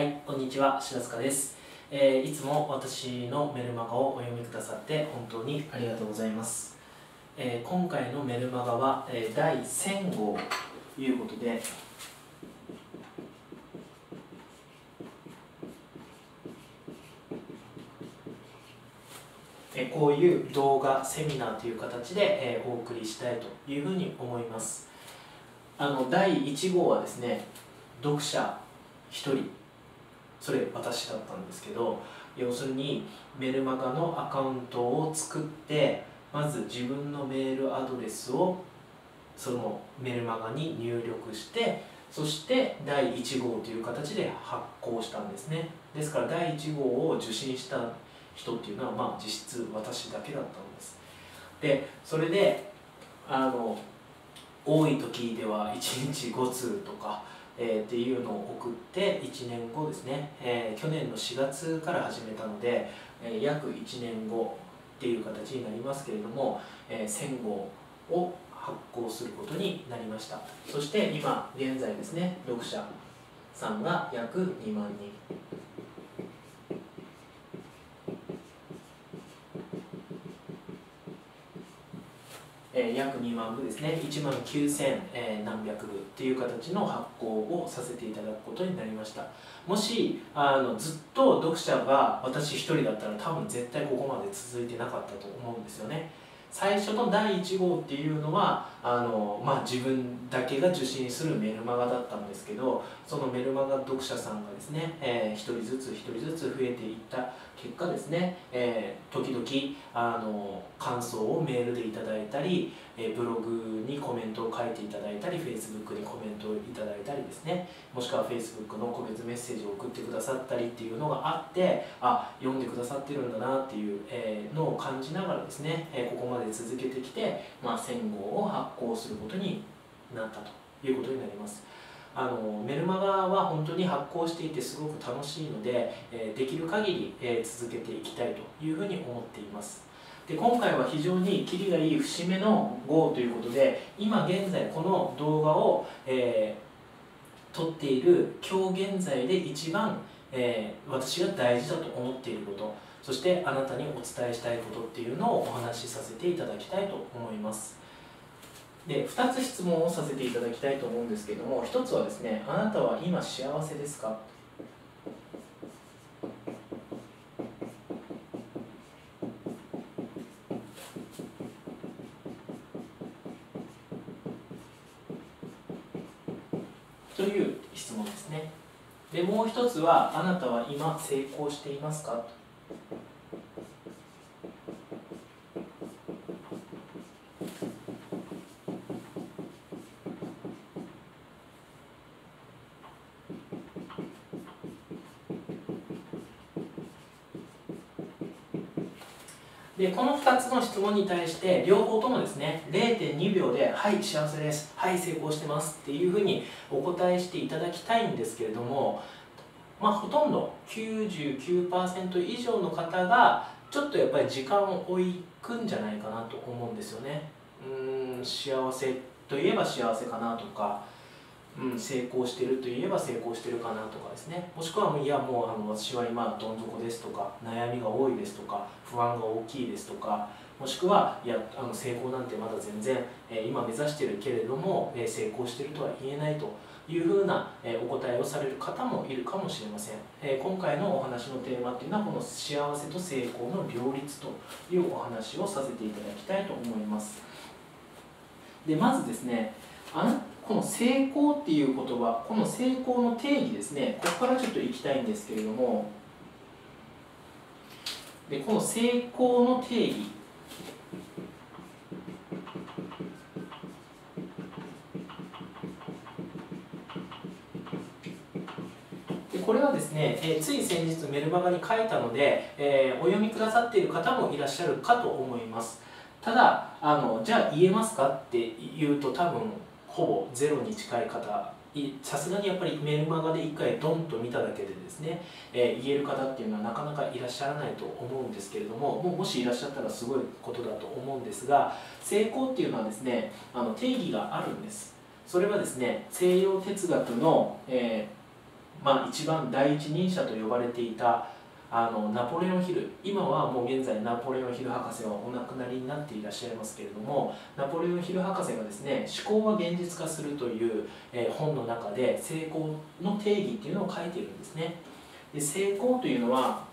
はい、こんにちは、白塚です。いつも私のメルマガをお読みくださって本当にありがとうございます。今回のメルマガは、第1000号ということで、こういう動画、セミナーという形で、お送りしたいというふうに思います。第1号はですね、読者1人、それ私だったんですけど、要するにメルマガのアカウントを作って、まず自分のメールアドレスをそのメルマガに入力して、そして第1号という形で発行したんですね。ですから第1号を受信した人っていうのは、実質私だけだったんです。でそれで多い時では1日5通とかっていうのを送って、1年後ですね、去年の4月から始めたので、約1年後っていう形になりますけれども、1000号を発行することになりました。そして今現在ですね、読者さんが約2万人約2万部ですね、1万9000何百部っていう形の発行をさせていただくことになりました。もしずっと読者が私1人だったら、多分絶対ここまで続いてなかったと思うんですよね。最初の第1号っていうのは自分だけが受信するメルマガだったんですけど、そのメルマガ読者さんがですね、1人ずつ増えていった結果ですね、時々感想をメールでいただいたり、ブログにコメントを書いていただいたり、 Facebook にコメントをいただいたりですね、もしくは Facebook の個別メッセージを送ってくださったりっていうのがあって、読んでくださってるんだなっていうのを感じながらですね、ここまで続けてきて、1000号を発行することになったということになります。メルマガは本当に発行していてすごく楽しいので、できる限り続けていきたいというふうに思っています。で今回は非常にキリがいい節目の号ということで、今現在この動画を、撮っている今日現在で一番、私が大事だと思っていること、そしてあなたにお伝えしたいことっていうのをお話しさせていただきたいと思います。で2つ質問をさせていただきたいと思うんですけども、1つはですね、あなたは今幸せですか？という質問ですね。でもう1つは、あなたは今成功していますか？でこの2つの質問に対して、両方ともですね 0.2 秒で「はい幸せです」「はい成功してます」っていうふうにお答えしていただきたいんですけれども、ほとんど 99% 以上の方がちょっとやっぱり時間を置くんじゃないかなと思うんですよね。幸せといえば幸せかなとか、成功してるといえば成功してるかなとかですね、もしくは私は今どん底ですとか、悩みが多いですとか、不安が大きいですとか、もしくはいや成功なんてまだ全然、今目指してるけれども、成功してるとは言えないというふうな、お答えをされる方もいるかもしれません。今回のお話のテーマっていうのは、この幸せと成功の両立というお話をさせていただきたいと思います。でまずですね、この成功っていう言葉、この成功の定義ですね、ここからちょっといきたいんですけれども、でこの成功の定義、でこれはですね、つい先日メルマガに書いたので、お読みくださっている方もいらっしゃるかと思います。ただじゃあ言えますかっていうと、多分ほぼゼロに近い方、さすがにやっぱりメルマガで1回ドンと見ただけでですね、言える方っていうのはなかなかいらっしゃらないと思うんですけれども、もしいらっしゃったらすごいことだと思うんですが、成功っていうのはですね、定義があるんです。それはですね、西洋哲学の、まあ、一番第一人者と呼ばれていたナポレオン・ヒル、今はもう現在ナポレオン・ヒル博士はお亡くなりになっていらっしゃいますけれども、ナポレオン・ヒル博士がですね「思考は現実化する」という本の中で成功の定義っていうのを書いているんですね。で、成功というのは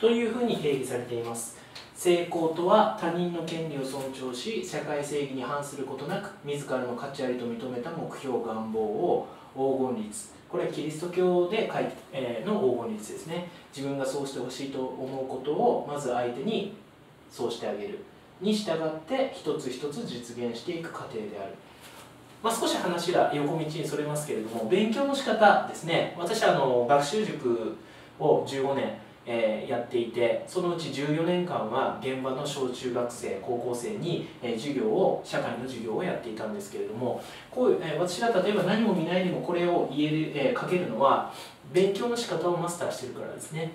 というふうに定義されています。成功とは他人の権利を尊重し、社会正義に反することなく自らの価値ありと認めた目標願望を黄金律、これはキリスト教での黄金律ですね。自分がそうしてほしいと思うことをまず相手にそうしてあげるに従って一つ一つ実現していく過程である。まあ、少し話が横道にそれますけれども、勉強の仕方ですね。私は学習塾を15年やっていて、そのうち14年間は現場の小中学生高校生に社会の授業をやっていたんですけれども、私が例えば何も見ないでもこれを書けるのは勉強の仕方をマスターしてるからですね。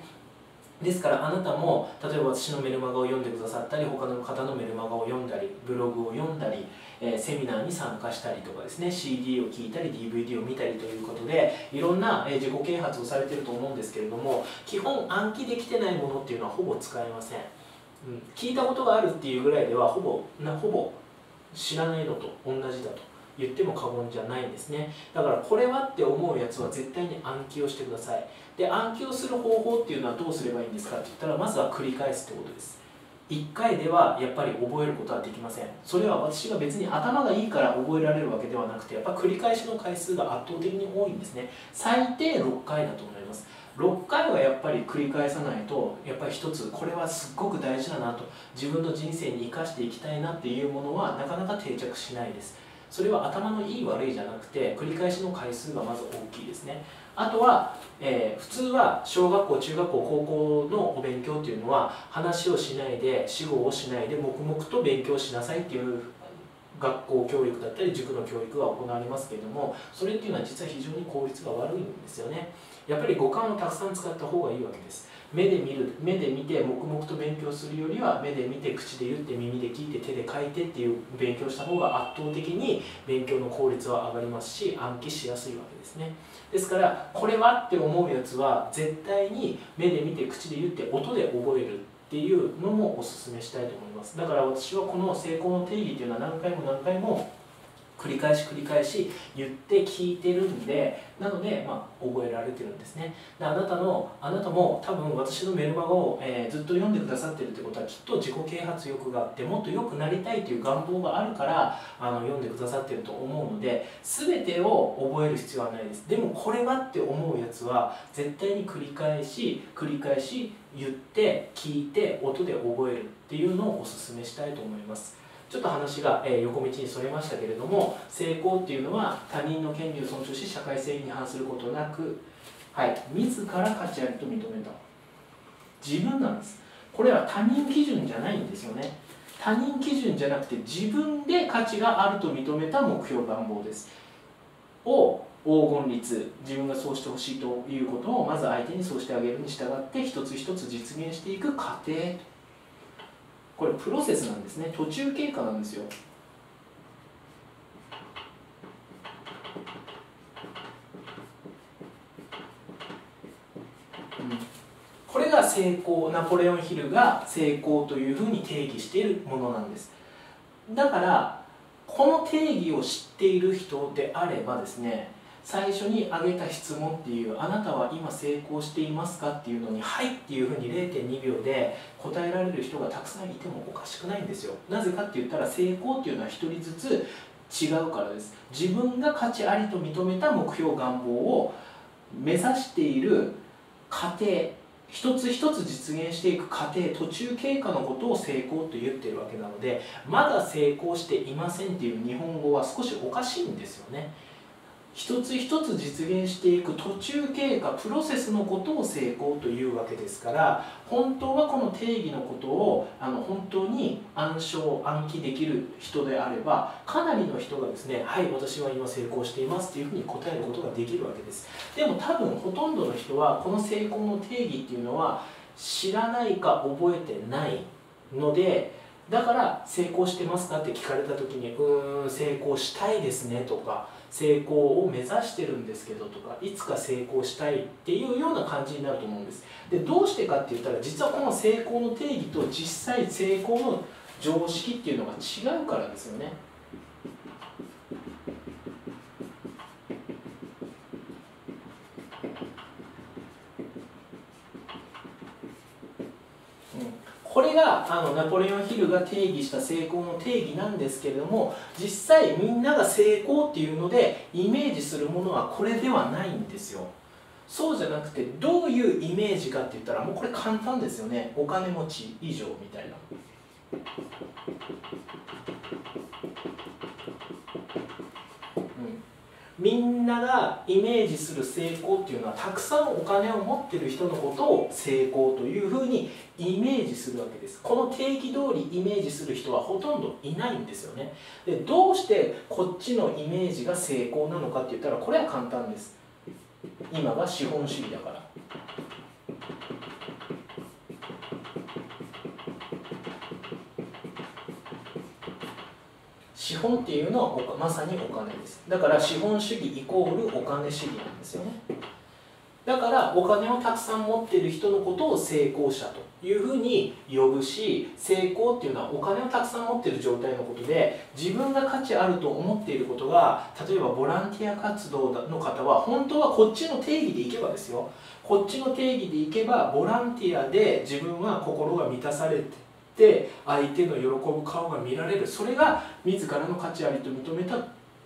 ですからあなたも例えば私のメルマガを読んでくださったり、他の方のメルマガを読んだり、ブログを読んだり、セミナーに参加したりとかですね、 CD を聴いたり DVD を見たりということでいろんな自己啓発をされていると思うんですけれども、基本暗記できてないものっていうのはほぼ使えません。聞いたことがあるっていうぐらいではほぼ知らないのと同じだと言っても過言じゃないんですね。だからこれはって思うやつは絶対に暗記をしてください。で、暗記をする方法っていうのはどうすればいいんですかって言ったら、まずは繰り返すってことです。1回ではやっぱり覚えることはできません。それは私が別に頭がいいから覚えられるわけではなくて、やっぱ繰り返しの回数が圧倒的に多いんですね。最低6回だと思います。6回はやっぱり繰り返さないと、やっぱり一つこれはすっごく大事だなと、自分の人生に生かしていきたいなっていうものはなかなか定着しないです。それは頭のいい悪いじゃなくて、繰り返しの回数がまず大きいですね。あとは、普通は小学校中学校高校のお勉強っていうのは話をしないで私語をしないで黙々と勉強しなさいっていう学校教育だったり塾の教育が行われますけれども、それっていうのは実は非常に効率が悪いんですよね。やっぱり五感をたくさん使った方がいいわけです。目で見て黙々と勉強するよりは、目で見て口で言って耳で聞いて手で書いてっていう勉強した方が圧倒的に勉強の効率は上がりますし、暗記しやすいわけですね。ですからこれはって思うやつは絶対に目で見て口で言って音で覚えるっていうのもおすすめしたいと思います。だから私はこの成功の定義っていうのは何回も繰り返し繰り返し言って聞いてるんで、なので、覚えられてるんですね。で、あなたも多分私のメルマガを、ずっと読んでくださってるってことは、きっと自己啓発欲があって、もっと良くなりたいという願望があるから読んでくださってると思うので、全てを覚える必要はないです。でもこれはって思うやつは絶対に繰り返し言って聞いて音で覚えるっていうのをおすすめしたいと思います。ちょっと話が横道にそれましたけれども、成功っていうのは他人の権利を尊重し社会正義に反することなく、自ら価値ありと認めた自分なんです。これは他人基準じゃないんですよね。他人基準じゃなくて自分で価値があると認めた目標願望ですを黄金律、自分がそうしてほしいということをまず相手にそうしてあげるに従って一つ一つ実現していく過程、これプロセスなんですね。途中経過なんですよ。これが成功、ナポレオンヒルが成功というふうに定義しているものなんです。だからこの定義を知っている人であればですね、最初に挙げた質問っていう「あなたは今成功していますか?」っていうのに「はい」っていうふうに 0.2 秒で答えられる人がたくさんいてもおかしくないんですよ。なぜかって言ったら、成功っていうのは1人ずつ違うからです。自分が価値ありと認めた目標願望を目指している過程、一つ一つ実現していく過程、途中経過のことを成功と言ってるわけなので、まだ成功していませんっていう日本語は少しおかしいんですよね。一つ一つ実現していく途中経過、プロセスのことを成功というわけですから、本当はこの定義のことを本当に暗唱暗記できる人であれば、かなりの人がですね「はい、私は今成功しています」っていうふうに答えることができるわけです。でも多分ほとんどの人はこの成功の定義っていうのは知らないか覚えてないので、だから「成功してますか?」って聞かれた時に「成功したいですね」とか「成功を目指してるんですけど」とか「いつか成功したい」っていうような感じになると思うんです。で、どうしてかって言ったら、実はこの成功の定義と実際成功の常識っていうのが違うからですよね。これがナポレオン・ヒルが定義した成功の定義なんですけれども、実際みんなが成功っていうのでイメージするものはこれではないんですよ。そうじゃなくて、どういうイメージかって言ったら、もうこれ簡単ですよね。お金持ち以上みたいな。みんながイメージする成功っていうのは、たくさんお金を持ってる人のことを成功というふうにイメージするわけです。この定義通りイメージする人はほとんどいないんですよね。で、どうしてこっちのイメージが成功なのかって言ったら、これは簡単です。今が資本主義だから。資本っていうのはまさにお金です。だから資本主義イコールお金主義なんですよね。だからお金をたくさん持っている人のことを成功者というふうに呼ぶし、成功っていうのはお金をたくさん持っている状態のことで、自分が価値あると思っていることが、例えばボランティア活動の方は本当はこっちの定義でいけばですよ、こっちの定義でいけば、ボランティアで自分は心が満たされて、相手の喜ぶ顔が見られる、それが自らの価値ありと認めた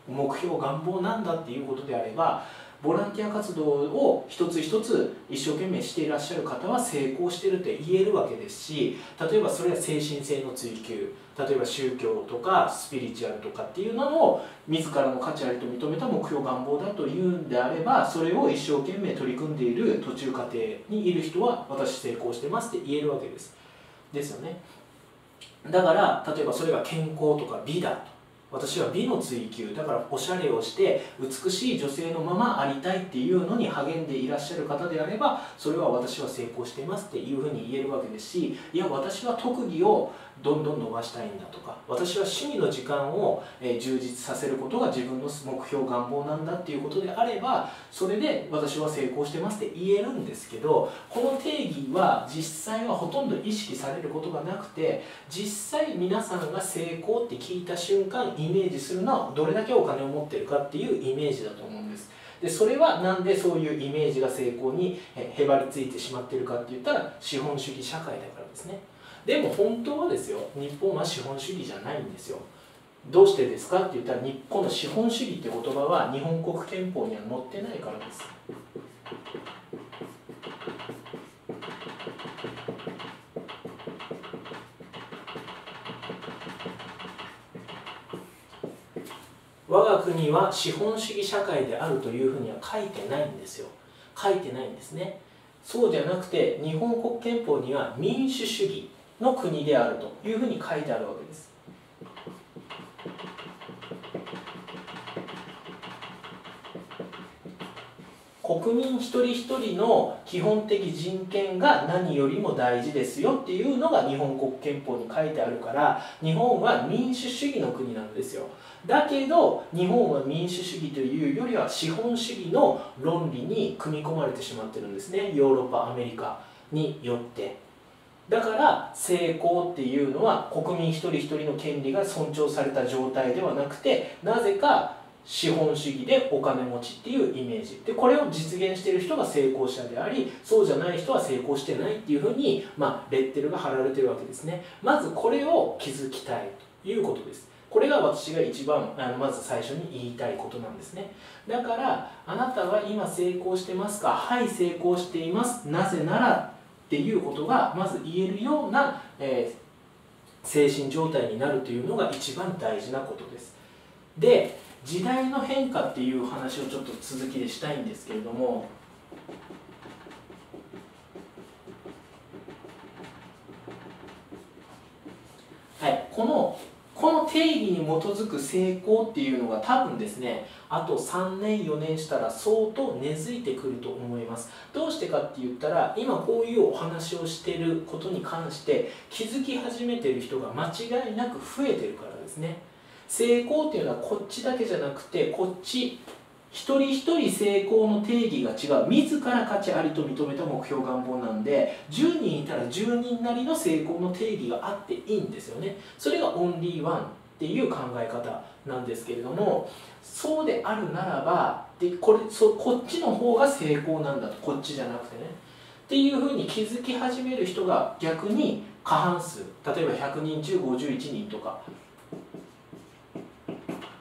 目標願望なんだっていうことであれば、ボランティア活動を一つ一つ一生懸命していらっしゃる方は成功してるって言えるわけですし、例えばそれは精神性の追求、例えば宗教とかスピリチュアルとかっていうのを自らの価値ありと認めた目標願望だというんであれば、それを一生懸命取り組んでいる途中過程にいる人は、私成功してますって言えるわけですよね。だから例えばそれが健康とか美だと、私は美の追求だから、おしゃれをして美しい女性のままありたいっていうのに励んでいらっしゃる方であれば、それは私は成功していますっていうふうに言えるわけですし、いや私は特技をどんどん伸ばしたいんだとか、私は趣味の時間を充実させることが自分の目標願望なんだっていうことであれば、それで私は成功してますって言えるんですけど、この定義は実際はほとんど意識されることがなくて、実際皆さんが成功って聞いた瞬間イメージするのはどれだけお金を持ってるかっていうイメージだと思うんです。でそれはなんでそういうイメージが成功にへばりついてしまってるかって言ったら、資本主義社会だからですね。でも本当はですよ、日本は資本主義じゃないんですよ。どうしてですかって言ったら、日本の資本主義って言葉は日本国憲法には載ってないからです。我が国は資本主義社会であるというふうには書いてないんですよ。書いてないんですね。そうじゃなくて、日本国憲法には民主主義の国であるというふうに書いてあるわけです。国民一人一人の基本的人権が何よりも大事ですよっていうのが日本国憲法に書いてあるから、日本は民主主義の国なんですよ。だけど日本は民主主義というよりは資本主義の論理に組み込まれてしまってるんですね、ヨーロッパアメリカによって。だから成功っていうのは国民一人一人の権利が尊重された状態ではなくて、なぜか資本主義でお金持ちっていうイメージで、これを実現している人が成功者であり、そうじゃない人は成功してないっていうふうに、レッテルが貼られてるわけですね。まずこれを気づきたいということです。これが私が一番まず最初に言いたいことなんですね。だからあなたは今成功してますか？はい、成功しています。なぜならっていうことがまず言えるような、精神状態になるというのが一番大事なことです。で、時代の変化っていう話をちょっと続きでしたいんですけれども、はい、この定義に基づく成功っていうのが多分ですね、あと3年4年したら相当根付いてくると思います。どうしてかって言ったら、今こういうお話をしていることに関して気づき始めている人が間違いなく増えてるからですね。成功っていうのはこっちだけじゃなくて、こっち一人一人成功の定義が違う、自ら価値ありと認めた目標願望なんで、10人いたら10人なりの成功の定義があっていいんですよね。それがオンリーワンっていう考え方なんですけれども、そうであるならば、でこっちの方が成功なんだと、こっちじゃなくてねっていうふうに気づき始める人が逆に過半数、例えば100人中51人とか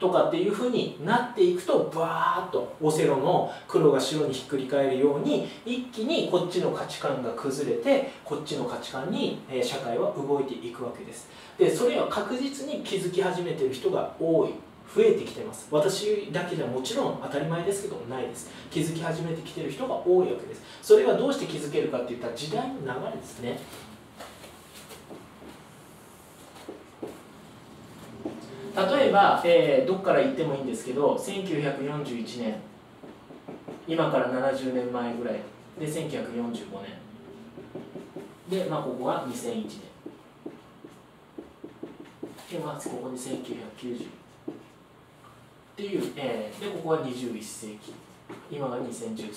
っていう風になっていくと、バーッとオセロの黒が白にひっくり返るように、一気にこっちの価値観が崩れて、こっちの価値観に社会は動いていくわけです。でそれは確実に気づき始めてる人が多い、増えてきてます。私だけじゃもちろん当たり前ですけどもないです。気づき始めてきてる人が多いわけです。それはどうして気づけるかっていったら、時代の流れですね。例えば、どこから言ってもいいんですけど、1941年、今から70年前ぐらいで1945年で、ここが2001年で、ここに1990っていう、でここが21世紀、今が2013年。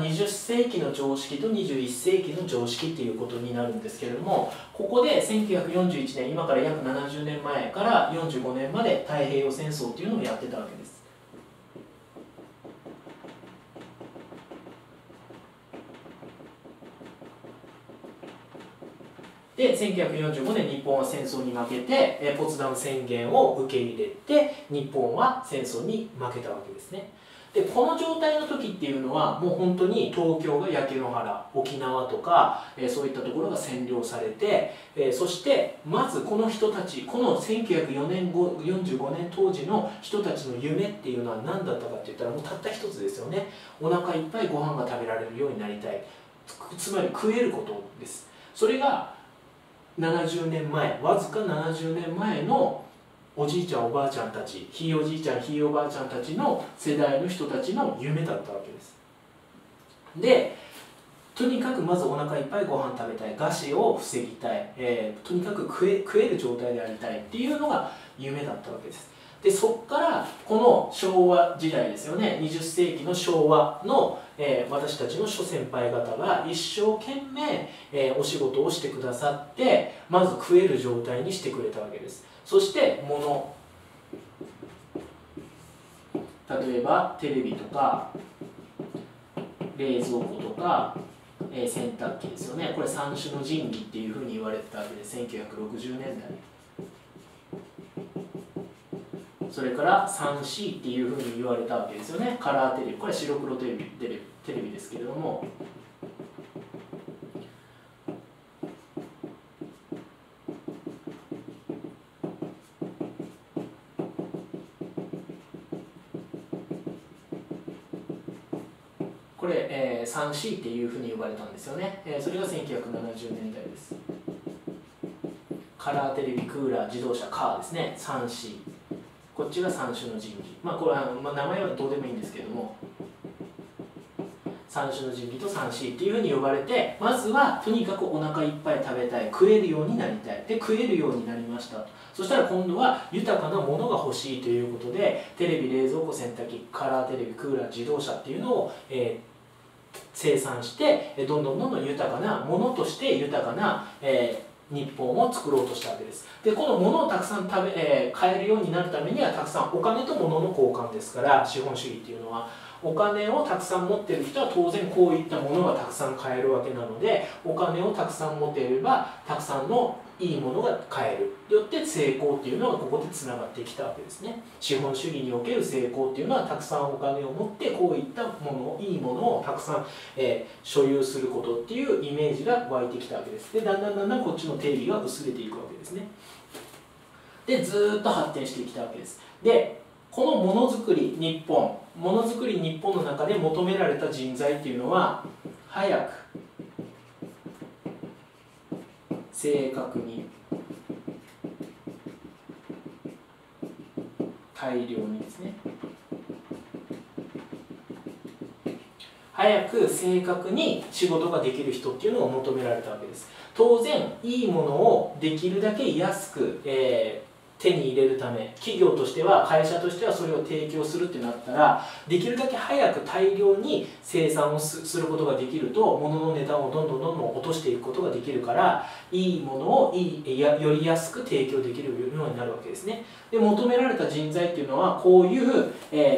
20世紀の常識と21世紀の常識っていうことになるんですけれども、ここで1941年、今から約70年前から45年まで太平洋戦争っていうのをやってたわけです。で1945年、日本は戦争に負けてポツダム宣言を受け入れて、日本は戦争に負けたわけですね。でこの状態の時っていうのは、もう本当に東京が焼け野原、沖縄とか、そういったところが占領されて、そしてまずこの人たち、この1945年当時の人たちの夢っていうのは何だったかっていったら、もうたった一つですよね。お腹いっぱいご飯が食べられるようになりたい、つまり食えることです。それが70年前、わずか70年前のおじいちゃんおばあちゃんたち、ひいおじいちゃんひいおばあちゃんたちの世代の人たちの夢だったわけです。でとにかくまずお腹いっぱいご飯食べたい、餓死を防ぎたい、とにかく食える状態でありたいっていうのが夢だったわけです。でそっからこの昭和時代ですよね、20世紀の昭和の、私たちの諸先輩方が一生懸命、お仕事をしてくださって、まず食える状態にしてくれたわけです。そして物、例えばテレビとか冷蔵庫とか、洗濯機ですよね、これ三種の神器っていうふうに言われてたわけで、1960年代。それから 3C っていうふうに言われたわけですよね、カラーテレビ、これ白黒テレビですけれども、これ、3C っていうふうに呼ばれたんですよね、それが1970年代です。カラーテレビ、クーラー、自動車、カーですね、3C、 こっちが三種の神器、まあこれは、名前はどうでもいいんですけども、三種の神器と 3C っていうふうに呼ばれて、まずはとにかくお腹いっぱい食べたい、食えるようになりたい、で食えるようになりました。そしたら今度は豊かなものが欲しいということで、テレビ、冷蔵庫、洗濯機、カラーテレビ、クーラー、自動車っていうのを、生産して、どんどんどんどん豊かなものとして豊かな、日本を作ろうとしたわけです。でこのものをたくさん買えるようになるためには、たくさんお金と物の交換ですから、資本主義っていうのはお金をたくさん持っている人は当然こういったものがたくさん買えるわけなので、お金をたくさん持っていればたくさんのいいものが買える、よって成功っていうのがここでつながってきたわけですね。資本主義における成功っていうのは、たくさんお金を持ってこういったもの、いいものをたくさん、所有することっていうイメージが湧いてきたわけです。でだんだんだんだんこっちの定義が薄れていくわけですね。でずーっと発展してきたわけです。でこのものづくり日本、ものづくり日本の中で求められた人材っていうのは、早く、正確に、大量にですね、早く正確に仕事ができる人っていうのが求められたわけです。当然いいものをできるだけ安く、手に入れるため、企業としては、会社としてはそれを提供するってなったら、できるだけ早く大量に生産をすることができると、物の値段をどんどんどんどん落としていくことができるから、いいものをより安く提供できるようになるわけですね。で求められた人材っていうのは、こういう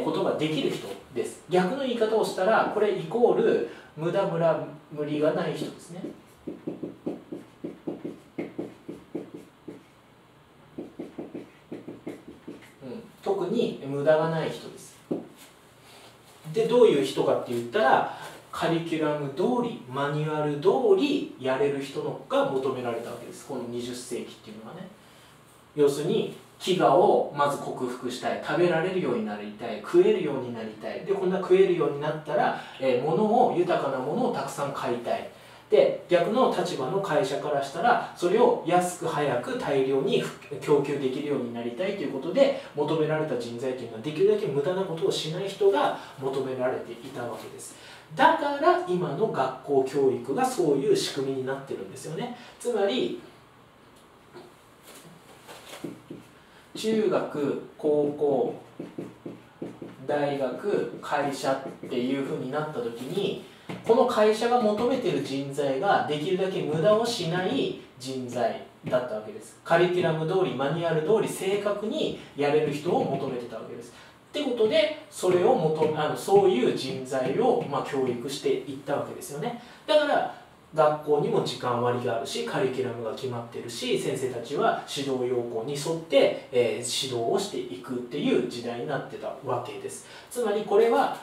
ことができる人です。逆の言い方をしたら、これイコール無駄無駄無理がない人ですね。特に無駄がない人です。でどういう人かって言ったら、カリキュラム通り、マニュアル通りやれる人が求められたわけです。この20世紀っていうのはね、要するに飢餓をまず克服したい、食べられるようになりたい、食えるようになりたい、でこんな食えるようになったら、物を、豊かなものをたくさん買いたい。で逆の立場の会社からしたら、それを安く早く大量に供給できるようになりたいということで、求められた人材というのは、できるだけ無駄なことをしない人が求められていたわけです。だから今の学校教育がそういう仕組みになってるんですよね。つまり中学、高校、大学、会社っていうふうになった時に、この会社が求めている人材ができるだけ無駄をしない人材だったわけです。カリキュラム通り、マニュアル通り、正確にやれる人を求めてたわけです。ってことで、それをそういう人材を、教育していったわけですよね。だから学校にも時間割があるし、カリキュラムが決まってるし、先生たちは指導要項に沿って、指導をしていくっていう時代になってたわけです。つまりこれは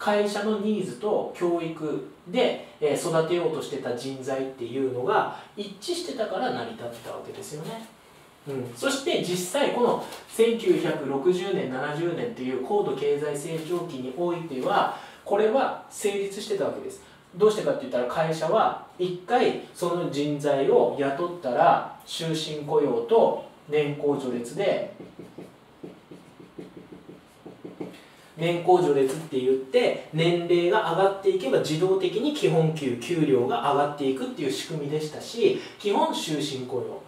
会社のニーズと教育で育てようとしてた人材っていうのが一致してたから成り立ってたわけですよね。そして実際この1960年70年という高度経済成長期においては、これは成立してたわけです。どうしてかって言ったら、会社は1回その人材を雇ったら、終身雇用と年功序列で年功序列って言って年齢が上がっていけば自動的に基本給給料が上がっていくっていう仕組みでしたし、基本終身雇用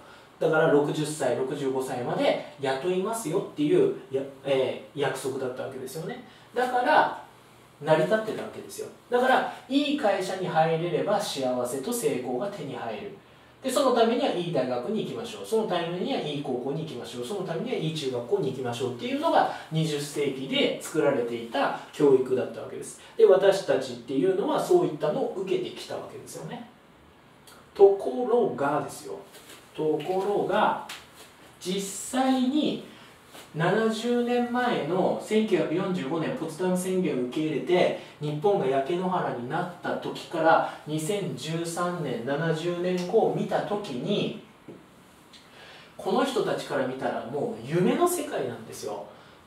だから60歳65歳まで雇いますよっていう約束だったわけですよね。だから成り立ってたわけですよ。だからいい会社に入れれば幸せと成功が手に入る。でそのためにはいい大学に行きましょう、そのためにはいい高校に行きましょう、そのためにはいい中学校に行きましょうっていうのが20世紀で作られていた教育だったわけです。で私たちっていうのはそういったのを受けてきたわけですよね。ところがですよ、ところが実際に70年前の1945年ポツダム宣言を受け入れて日本が焼け野原になった時から2013年70年後を見た時に、この人たちから見たらもう夢の世界なんですよ。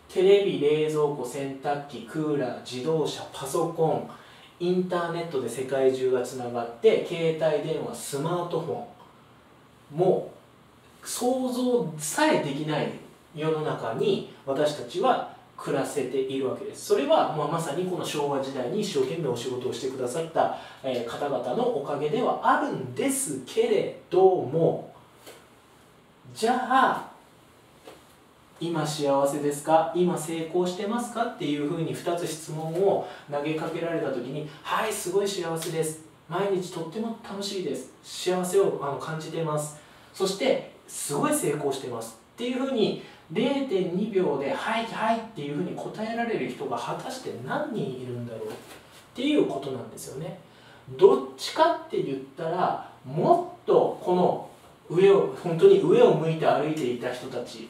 テレビ、冷蔵庫、洗濯機、クーラー、自動車、パソコン、インターネットで世界中がつながって、携帯電話、スマートフォン、もう想像さえできない世の中に私たちは暮らせているわけです。それはまさにこの昭和時代に一生懸命お仕事をしてくださった方々のおかげではあるんですけれども、じゃあ今幸せですか、今成功してますかっていうふうに2つ質問を投げかけられた時に「はい、すごい幸せです、毎日とっても楽しいです、幸せを感じています、そしてすごい成功してます」っていうふうに0.2 秒で「はいはい」っていうふうに答えられる人が果たして何人いるんだろうっていうことなんですよね。どっちかって言ったら、もっとこの本当に上を向いて歩いていた人たち、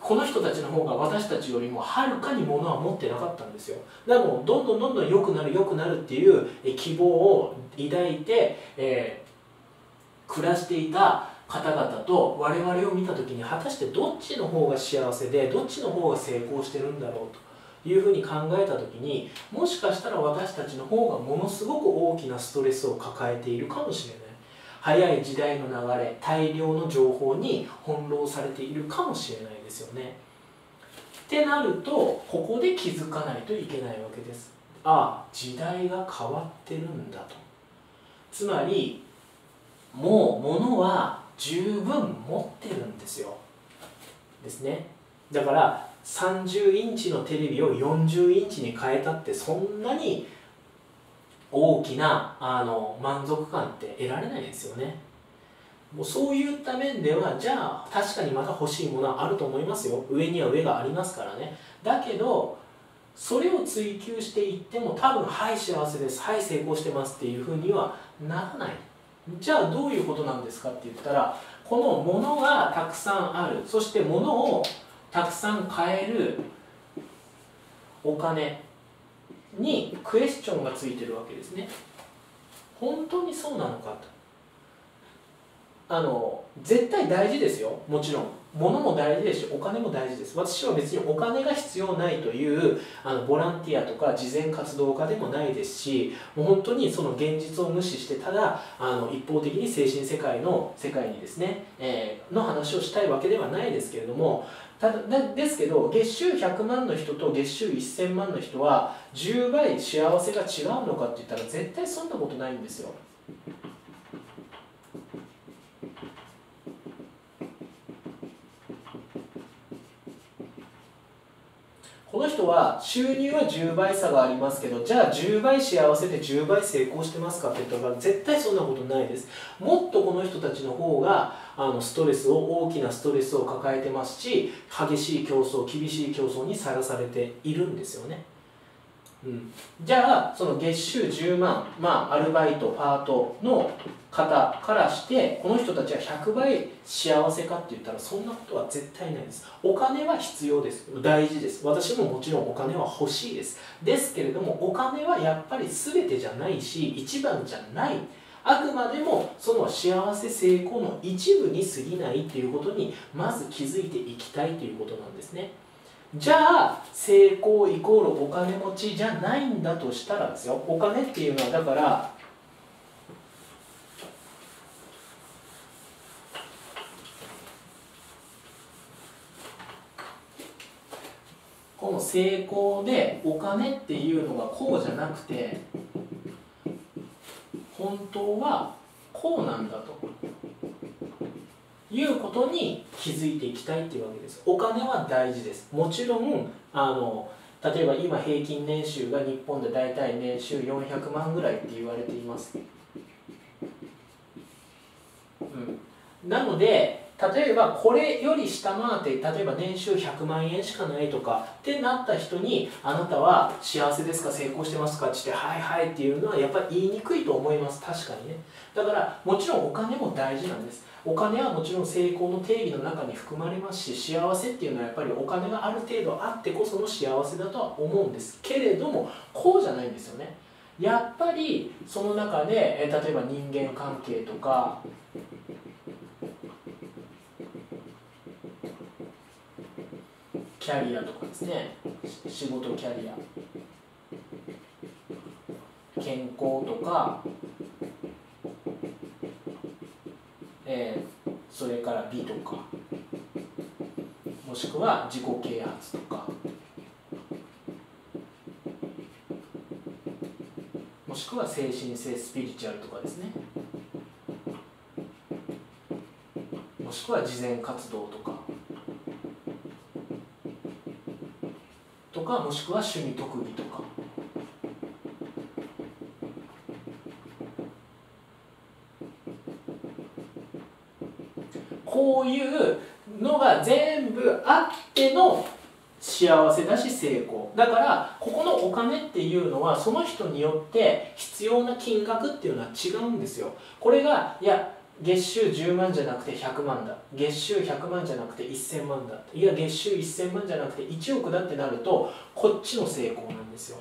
この人たちの方が私たちよりもはるかに物は持ってなかったんですよ。だからもうどんどんどんどん良くなる良くなるっていう希望を抱いて、暮らしていた方々と我々を見た時に、果たしてどっちの方が幸せでどっちの方が成功してるんだろうというふうに考えた時に、もしかしたら私たちの方がものすごく大きなストレスを抱えているかもしれない。早い時代の流れ、大量の情報に翻弄されているかもしれないですよね。ってなると、ここで気づかないといけないわけです。ああ、時代が変わってるんだと。つまりもう物は十分持ってるんですよ。ですね。だから30インチのテレビを40インチに変えたって、そんなに大きな満足感って得られないですよね。もうそういった面では、じゃあ確かにまた欲しいものはあると思いますよ。上には上がありますからね。だけどそれを追求していっても多分「はい、幸せです、はい、成功してます」っていうふうにはならない。じゃあどういうことなんですかって言ったら、このものがたくさんある、そしてものをたくさん買えるお金にクエスチョンがついてるわけですね。本当にそうなのかと。絶対大事ですよ。もちろん物も大事ですし、お金も大事です。私は別にお金が必要ないというボランティアとか慈善活動家でもないですし、もう本当にその現実を無視して、ただ一方的に精神世界にですね、の話をしたいわけではないですけれども、ですけど月収100万の人と月収1000万の人は10倍幸せが違うのかって言ったら、絶対そんなことないんですよ。この人は収入は10倍差がありますけど、じゃあ10倍幸せで10倍成功してますかって言ったら、絶対そんなことないです。もっとこの人たちの方が大きなストレスを抱えてますし、激しい競争、厳しい競争にさらされているんですよね。じゃあその月収10万、アルバイト、パートの方からして、この人たちは100倍幸せかって言ったら、そんなことは絶対ないです。お金は必要です。大事です。私ももちろんお金は欲しいです。ですけれども、お金はやっぱり全てじゃないし、一番じゃない。あくまでもその幸せ、成功の一部に過ぎないっていうことに、まず気づいていきたいということなんですね。じゃあ成功イコールお金持ちじゃないんだとしたらですよ、お金っていうのはだからこの成功でお金っていうのがこうじゃなくて本当はこうなんだということに気づいていきたいっていうわけです。お金は大事です。もちろん例えば今平均年収が日本でだいたい年収400万ぐらいって言われています、なので例えばこれより下回って例えば年収100万円しかないとかってなった人に「あなたは幸せですか、成功してますか?」って言って「はいはい」っていうのはやっぱり言いにくいと思います。確かにね。だからもちろんお金も大事なんです。お金はもちろん成功の定義の中に含まれますし、幸せっていうのはやっぱりお金がある程度あってこその幸せだとは思うんですけれども、こうじゃないんですよね。やっぱりその中で例えば人間関係とかキャリアとかですね、仕事キャリア、健康とか、それから美とか、もしくは自己啓発とか、もしくは精神性スピリチュアルとかですね、もしくは慈善活動とか。もしくは趣味特技とかこういうのが全部あっての幸せだし成功だから、ここのお金っていうのはその人によって必要な金額っていうのは違うんですよ。これがいや月収10万じゃなくて100万だ、月収100万じゃなくて1000万だ、いや月収1000万じゃなくて1億だってなるとこっちの成功なんですよ。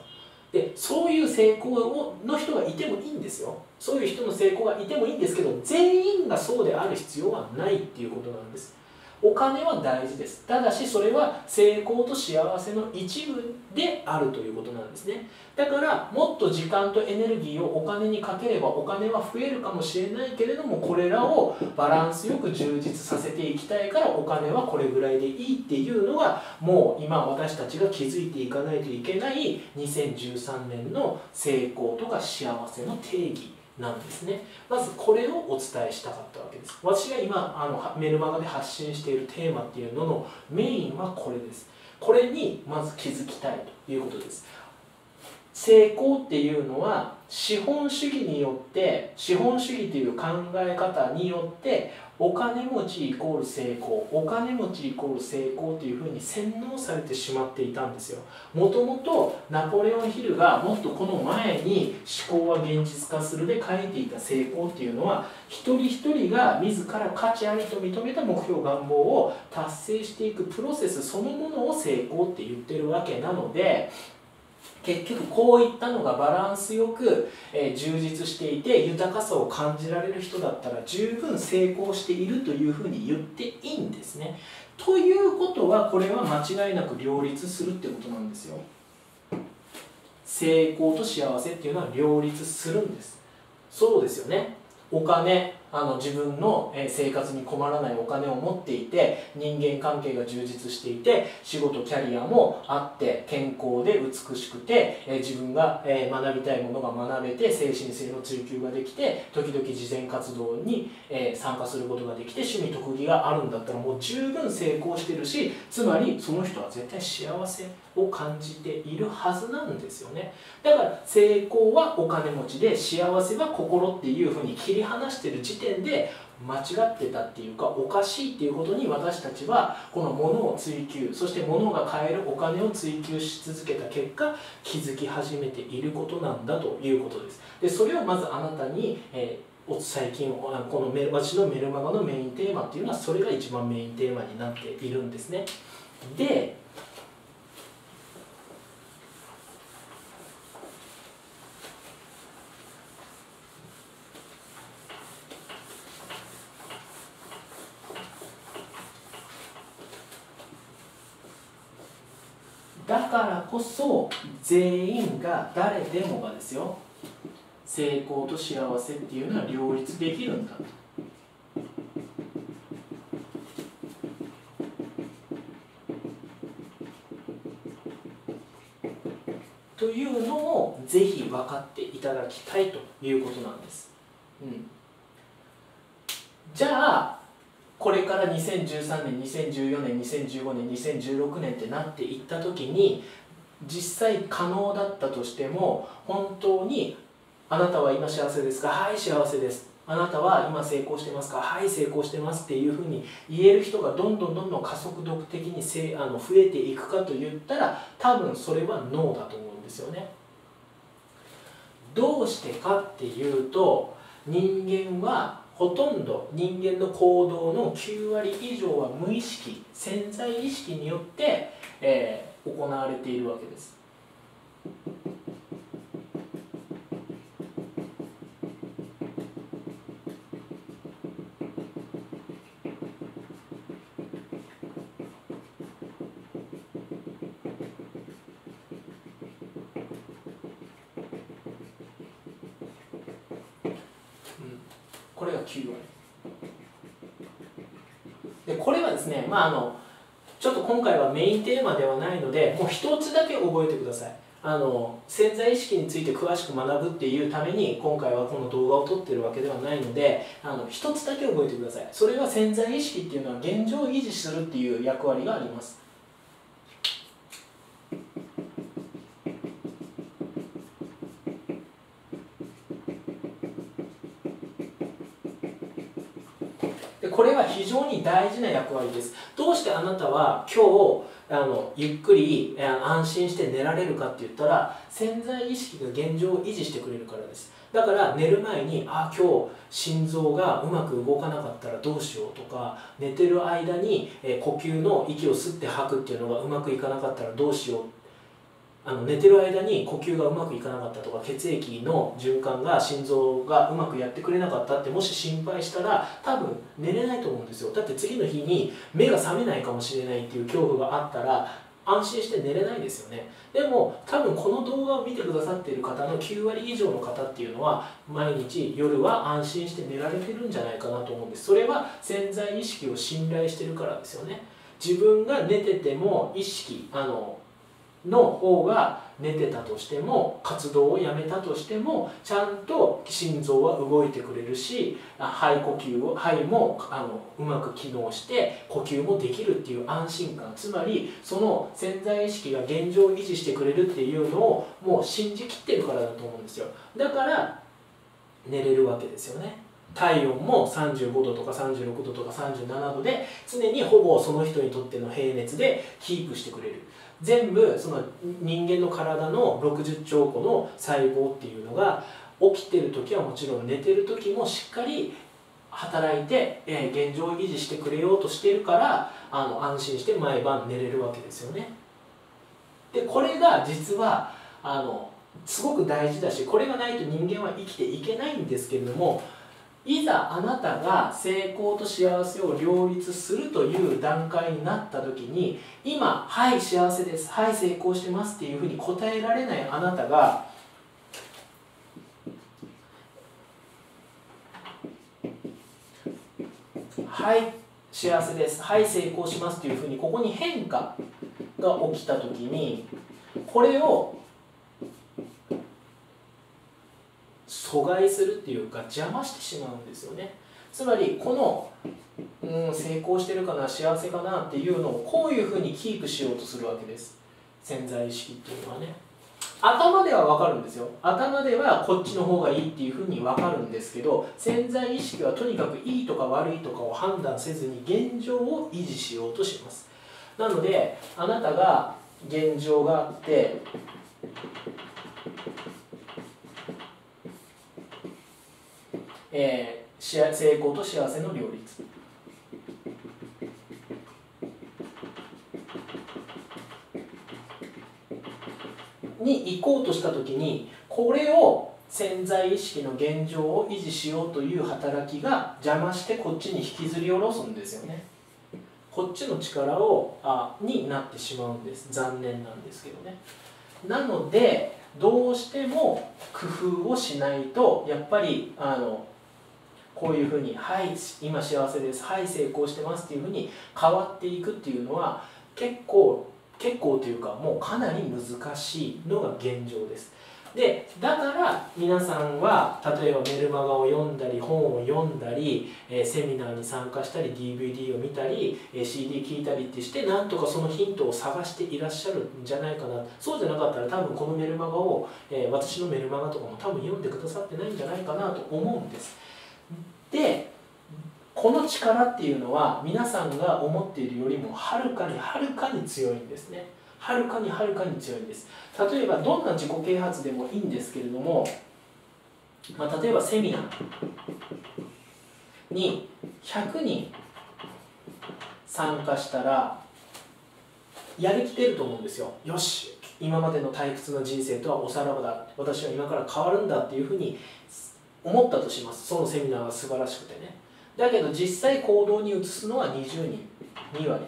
でそういう成功の人がいてもいいんですよ。そういう人の成功がいてもいいんですけど、全員がそうである必要はないっていうことなんです。お金は大事です。ただしそれは成功と幸せの一部であるということなんですね。だからもっと時間とエネルギーをお金にかければお金は増えるかもしれないけれども、これらをバランスよく充実させていきたいからお金はこれぐらいでいいっていうのがもう今私たちが気づいていかないといけない2013年の成功とか幸せの定義なんですね。まずこれをお伝えしたかったわけです。私が今メルマガで発信しているテーマっていうののメインはこれです。これにまず気づきたいということです。成功っていうのは資本主義によって、資本主義という考え方によってお金持ちイコール成功、お金持ちイコール成功というふうに洗脳されてしまっていたんですよ。もともとナポレオン・ヒルがもっとこの前に「思考は現実化する」で書いていた成功っていうのは、一人一人が自ら価値ありと認めた目標願望を達成していくプロセスそのものを成功って言ってるわけなので。結局こういったのがバランスよく充実していて豊かさを感じられる人だったら十分成功しているというふうに言っていいんですね。ということはこれは間違いなく両立するってことなんですよ。成功と幸せっていうのは両立するんです。そうですよね。お金自分の生活に困らないお金を持っていて、人間関係が充実していて、仕事キャリアもあって、健康で美しくて、自分が学びたいものが学べて、精神性の追求ができて、時々慈善活動に参加することができて、趣味特技があるんだったらもう十分成功してるし、つまりその人は絶対幸せを感じているはずなんですよね。だから成功はお金持ちで幸せは心っていうふうに切り離してる時点で間違ってたっていうか、おかしいっていうことに私たちはこの物を追求、そして物が買えるお金を追求し続けた結果気づき始めていることなんだということです。でそれをまずあなたに、最近この私のメルマガのメインテーマっていうのはそれが一番メインテーマになっているんですね。でだからこそ全員が誰でもがですよ、成功と幸せっていうのは両立できるんだと。というのをぜひ分かっていただきたいということなんです、じゃあこれから2013年、2014年、2015年、2016年ってなっていった時に実際可能だったとしても、本当にあなたは今幸せですか、はい幸せです、あなたは今成功してますか、はい成功してますっていうふうに言える人がどんどんどんどん加速度的に増えていくかといったら、多分それはノーだと思うんですよね。どうしてかっていうと、人間はほとんど人間の行動の9割以上は無意識、潜在意識によって、行われているわけです。これが9割で、これはですね、ちょっと今回はメインテーマではないので、もう一つだけ覚えてください。潜在意識について詳しく学ぶっていうために今回はこの動画を撮ってるわけではないので、一つだけ覚えてください。それは潜在意識っていうのは現状を維持するっていう役割があります。これは非常に大事な役割です。どうしてあなたは今日ゆっくり安心して寝られるかって言ったら、潜在意識が現状を維持してくれるからです。だから寝る前に、ああ今日心臓がうまく動かなかったらどうしようとか、寝てる間に呼吸の息を吸って吐くっていうのがうまくいかなかったらどうしよう、寝てる間に呼吸がうまくいかなかったとか、血液の循環が心臓がうまくやってくれなかったってもし心配したら、多分寝れないと思うんですよ。だって次の日に目が覚めないかもしれないっていう恐怖があったら安心して寝れないですよね。でも多分この動画を見てくださっている方の9割以上の方っていうのは、毎日夜は安心して寝られてるんじゃないかなと思うんです。それは潜在意識を信頼してるからですよね。自分が寝てても意識の方が寝てたとしても、活動をやめたとしても、ちゃんと心臓は動いてくれるし、肺もうまく機能して呼吸もできるっていう安心感、つまりその潜在意識が現状を維持してくれるっていうのをもう信じきってるからだと思うんですよ。だから寝れるわけですよね。体温も35度とか36度とか37度で常にほぼその人にとっての平熱でキープしてくれる。全部その人間の体の60兆個の細胞っていうのが、起きてる時はもちろん寝てる時もしっかり働いて現状を維持してくれようとしてるから、安心して毎晩寝れるわけですよね。でこれが実はすごく大事だし、これがないと人間は生きていけないんですけれども、いざあなたが成功と幸せを両立するという段階になった時に、今「はい幸せです」「はい成功してます」っていうふうに答えられないあなたが、「はい幸せです」「はい成功します」っていうふうにここに変化が起きた時に、これを阻害するっていうか邪魔してしまうんですよね。つまりこの、成功してるかな幸せかなっていうのをこういうふうにキープしようとするわけです。潜在意識っていうのはね、頭では分かるんですよ。頭ではこっちの方がいいっていうふうに分かるんですけど、潜在意識はとにかくいいとか悪いとかを判断せずに現状を維持しようとします。なのであなたが現状があって成功と幸せの両立、に行こうとした時に、これを潜在意識の現状を維持しようという働きが邪魔して、こっちに引きずり下ろすんですよね。こっちの力になってしまうんです。残念なんですけどね。なのでどうしても工夫をしないと、やっぱりこういうふうに「はい今幸せです」「はい成功してます」っていうふうに変わっていくっていうのは、結構結構というかもうかなり難しいのが現状です。でだから皆さんは例えばメルマガを読んだり本を読んだりセミナーに参加したり DVD を見たり CD 聴いたりってしてなんとかそのヒントを探していらっしゃるんじゃないかな。そうじゃなかったら多分このメルマガを私のメルマガとかも多分読んでくださってないんじゃないかなと思うんです。でこの力っていうのは皆さんが思っているよりもはるかにはるかに強いんですね。はるかにはるかに強いんです。例えばどんな自己啓発でもいいんですけれども、例えばセミナーに100人参加したらやりきてると思うんですよ。よし今までの退屈な人生とはおさらばだ、私は今から変わるんだっていうふうに思ったとします。そのセミナーが素晴らしくてね。だけど実際行動に移すのは20人、2割。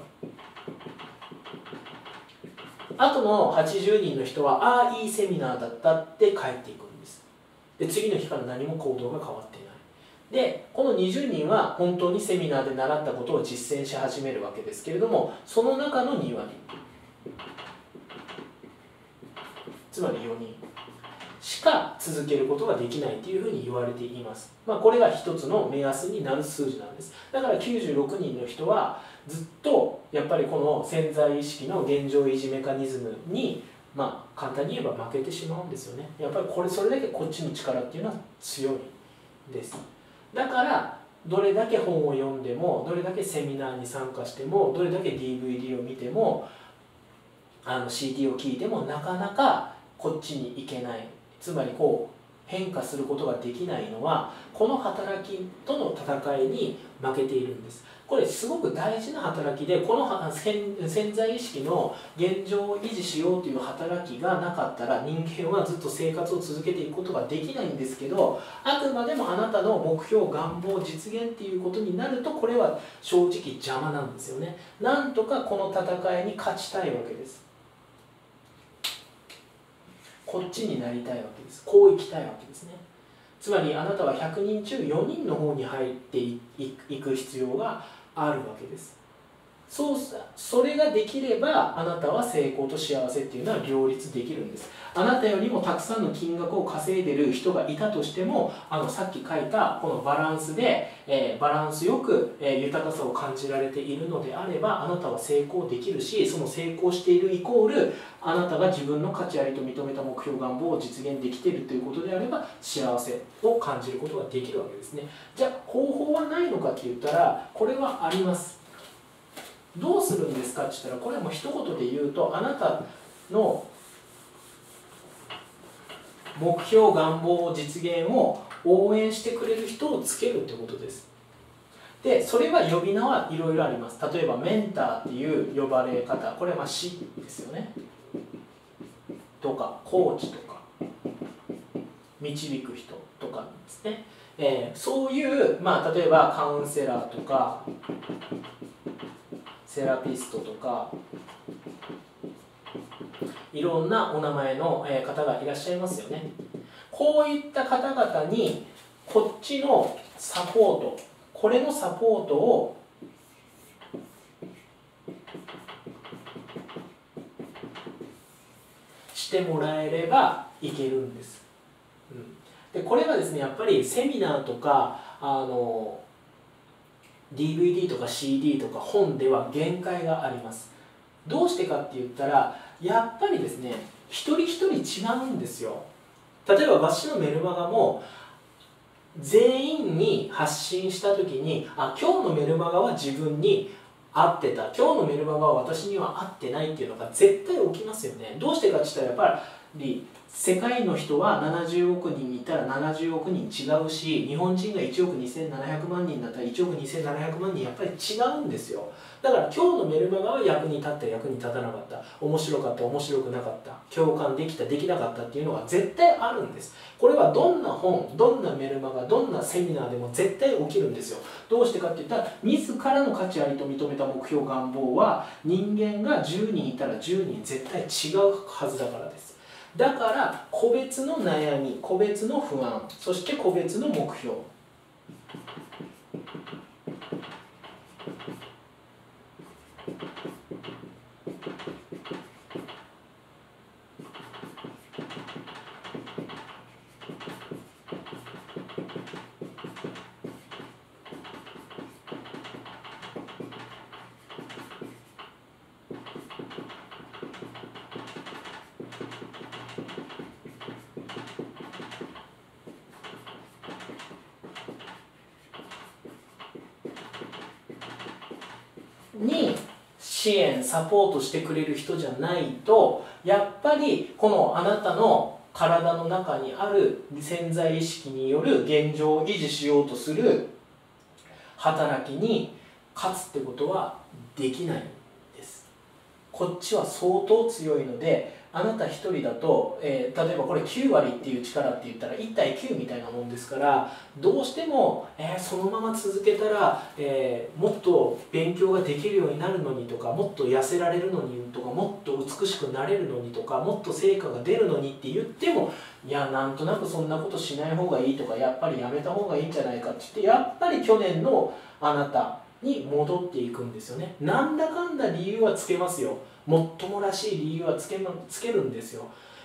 あとの80人の人はああいいセミナーだったって帰っていくんです。で次の日から何も行動が変わっていない。でこの20人は本当にセミナーで習ったことを実践し始めるわけですけれども、その中の2割、つまり4人しか続けることができないっていうふうに言われています。これが一つの目安になる数字なんです。だから96人の人はずっとやっぱりこの潜在意識の現状維持メカニズムに簡単に言えば負けてしまうんですよね。やっぱりこれそれだけこっちの力っていうのは強いんです。だからどれだけ本を読んでもどれだけセミナーに参加してもどれだけ DVD を見てもCD を聴いてもなかなかこっちに行けない、つまりこう変化することができないのはこの働きとの戦いに負けているんです。これすごく大事な働きで、この潜在意識の現状を維持しようという働きがなかったら人間はずっと生活を続けていくことができないんですけど、あくまでもあなたの目標願望実現っていうことになるとこれは正直邪魔なんですよね。なんとかこの戦いに勝ちたいわけです。こっちになりたいわけです。こう行きたいわけですね。つまりあなたは100人中4人の方に入っていく必要があるわけです。それができればあなたは成功と幸せっていうのは両立できるんです。あなたよりもたくさんの金額を稼いでる人がいたとしてもさっき書いたこのバランスで、バランスよく、豊かさを感じられているのであればあなたは成功できるし、その成功しているイコールあなたが自分の価値ありと認めた目標願望を実現できているということであれば幸せを感じることができるわけですね。じゃあ方法はないのかって言ったらこれはあります。どうするんですかって言ったらこれはもう一言で言うとあなたの目標願望実現を応援してくれる人をつけるってことです。でそれは呼び名はいろいろあります。例えばメンターっていう呼ばれ方、これは師ですよね、とかコーチとか導く人とかですね、そういう、例えばカウンセラーとかセラピストとかいろんなお名前の方がいらっしゃいますよね。こういった方々にこっちのサポート、これのサポートをしてもらえればいけるんです。でこれはですねやっぱりセミナーとかDVD とか CD とか本では限界があります。どうしてかって言ったらやっぱりですね一人一人違うんですよ。例えば私のメルマガも全員に発信した時に今日のメルマガは自分に合ってた、今日のメルマガは私には合ってないっていうのが絶対起きますよね。どうしてかって言ったらやっぱり世界の人は70億人いたら70億人違うし、日本人が1億2700万人だったら1億2700万人やっぱり違うんですよ。だから今日のメルマガは役に立った役に立たなかった、面白かった面白くなかった、共感できたできなかったっていうのが絶対あるんです。これはどんな本どんなメルマガどんなセミナーでも絶対起きるんですよ。どうしてかっていったら自らの価値ありと認めた目標願望は人間が10人いたら10人絶対違うはずだからです。だから個別の悩み、個別の不安、そして個別の目標に支援サポートしてくれる人じゃないと、やっぱりこのあなたの体の中にある潜在意識による現状を維持しようとする働きに勝つってことはできないんです。こっちは相当強いので、あなた1人だと、例えばこれ9割っていう力って言ったら1対9みたいなもんですから、どうしても、そのまま続けたら、もっと勉強ができるようになるのにとか、もっと痩せられるのにとか、もっと美しくなれるのにとか、もっと成果が出るのにって言っても、いやなんとなくそんなことしない方がいいとか、やっぱりやめた方がいいんじゃないかって言って、やっぱり去年のあなたに戻っていくんですよね。なんだかんだ理由はつけますよ。もっともらしい理由はつけるんですよ。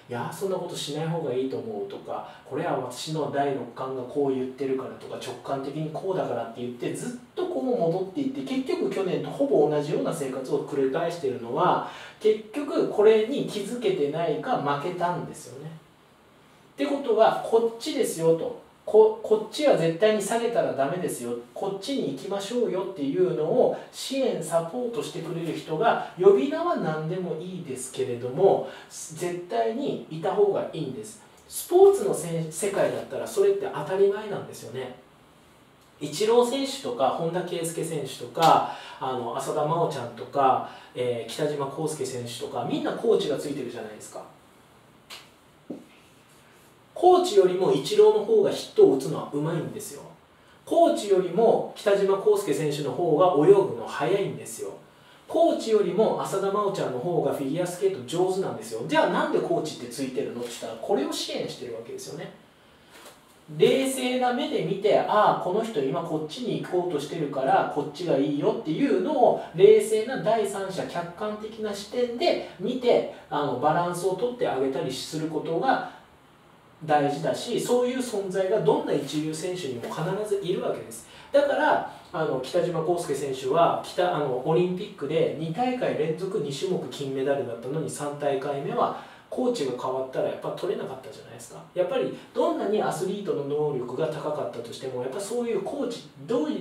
いやそんなことしない方がいいと思うとか、これは私の第六感がこう言ってるからとか、直感的にこうだからって言って、ずっとこう戻っていって、結局去年とほぼ同じような生活を繰り返しているのは、結局これに気づけてないか負けたんですよね。ってことはこっちですよと。こっちは絶対に下げたらダメですよ、こっちに行きましょうよっていうのを支援サポートしてくれる人が、呼び名は何でもいいですけれども、絶対にいた方がいいんです。スポーツの世界だったらそれって当たり前なんですよね。イチロー選手とか本田圭佑選手とか、浅田真央ちゃんとか、北島康介選手とか、みんなコーチがついてるじゃないですか。コーチよりもイチローの方がヒットを打つのはうまいんですよ。コーチよりも北島康介選手の方が泳ぐの速いんですよ。コーチよりも浅田真央ちゃんの方がフィギュアスケート上手なんですよ。じゃあなんでコーチってついてるのって言ったら、これを支援してるわけですよね。冷静な目で見て、ああこの人今こっちに行こうとしてるからこっちがいいよっていうのを、冷静な第三者客観的な視点で見て、バランスをとってあげたりすることが大事だし、そういう存在がどんな一流選手にも必ずいるわけです。だから北島康介選手はオリンピックで2大会連続2種目金メダルだったのに、3大会目はコーチが変わったらやっぱ取れなかったじゃないですか。やっぱりどんなにアスリートの能力が高かったとしても、やっぱそういうコーチ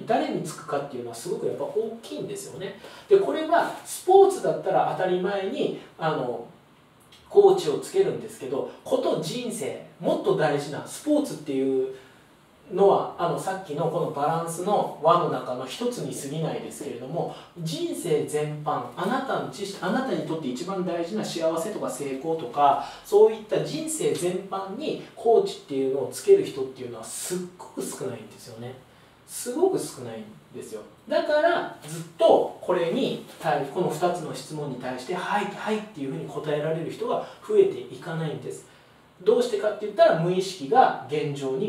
誰につくかっていうのはすごくやっぱ大きいんですよね。でこれはスポーツだったら当たり前にコーチをつけるんですけど、こと人生もっと大事なスポーツっていうのは、さっきのこのバランスの輪の中の一つに過ぎないですけれども、人生全般、あなたにとって一番大事な幸せとか成功とか、そういった人生全般にコーチっていうのをつける人っていうのはすっごく少ないんですよね。すごく少ないんですよ。だからずっとこの2つの質問に対して「はいはい」っていうふうに答えられる人が増えていかないんです。どうしてかって言ったら、無意識が現状に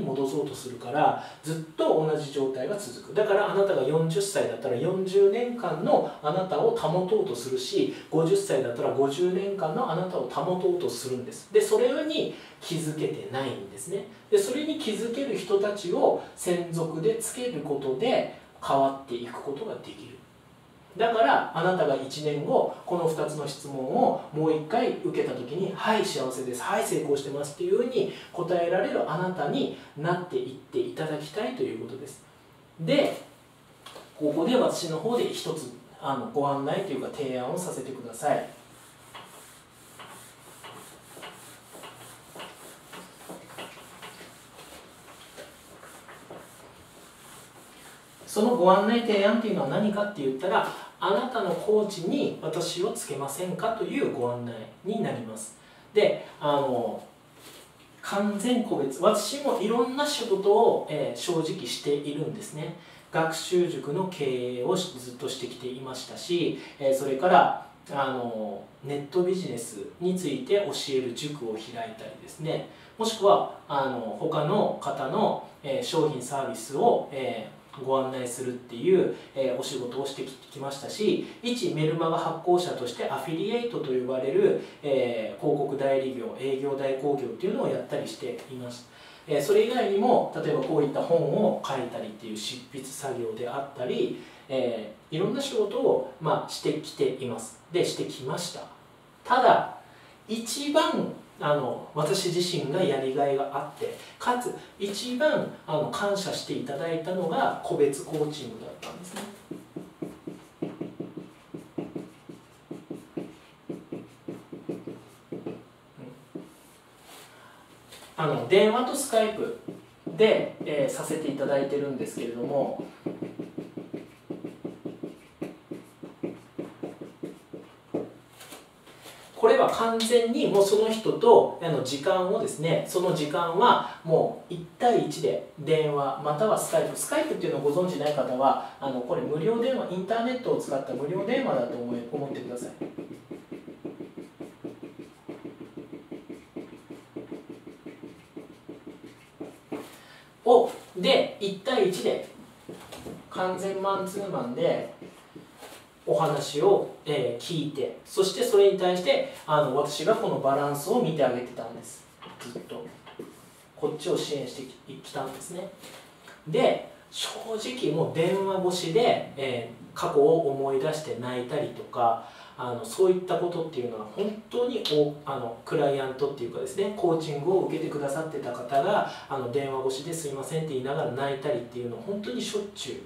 戻そうとするから、ずっと同じ状態が続く。だからあなたが40歳だったら40年間のあなたを保とうとするし、50歳だったら50年間のあなたを保とうとするんです。でそれに気づけてないんですね。でそれに気づける人たちを専属でつけることで変わっていくことができる。だからあなたが1年後この2つの質問をもう1回受けた時に「はい幸せです」「はい成功してます」っていうふうに答えられるあなたになっていっていただきたいということです。でここで私の方で一つご案内というか提案をさせてください。そのご案内提案というのは何かって言ったら、あなたのコーチに私をつけませんかというご案内になります。で、完全個別、私もいろんな仕事を、正直しているんですね。学習塾の経営をずっとしてきていましたし、それからネットビジネスについて教える塾を開いたりですね、もしくは他の方の、商品サービスを、ご案内するっていう、お仕事をしてきましたし、一メルマガ発行者としてアフィリエイトと呼ばれる、広告代理業、営業代行業っていうのをやったりしていました。それ以外にも例えばこういった本を書いたりっていう執筆作業であったり、いろんな仕事を、してきています。でしてきました。ただ一番私自身がやりがいがあって、かつ一番感謝していただいたのが個別コーチングだったんですね。電話とスカイプで、させていただいてるんですけれども、これは完全にもうその人と時間をですね、その時間はもう1対1で電話またはスカイプ、スカイプっていうのをご存じない方はこれ無料電話、インターネットを使った無料電話だと思ってください。で、1対1で完全マンツーマンでお話を聞いて、そしてそれに対して私がこのバランスを見てあげてたんです。ずっとこっちを支援してきたんですね。で、正直もう電話越しで、過去を思い出して泣いたりとかそういったことっていうのは本当にクライアントっていうかですね、コーチングを受けてくださってた方が電話越しですいませんって言いながら泣いたりっていうのは本当にしょっちゅう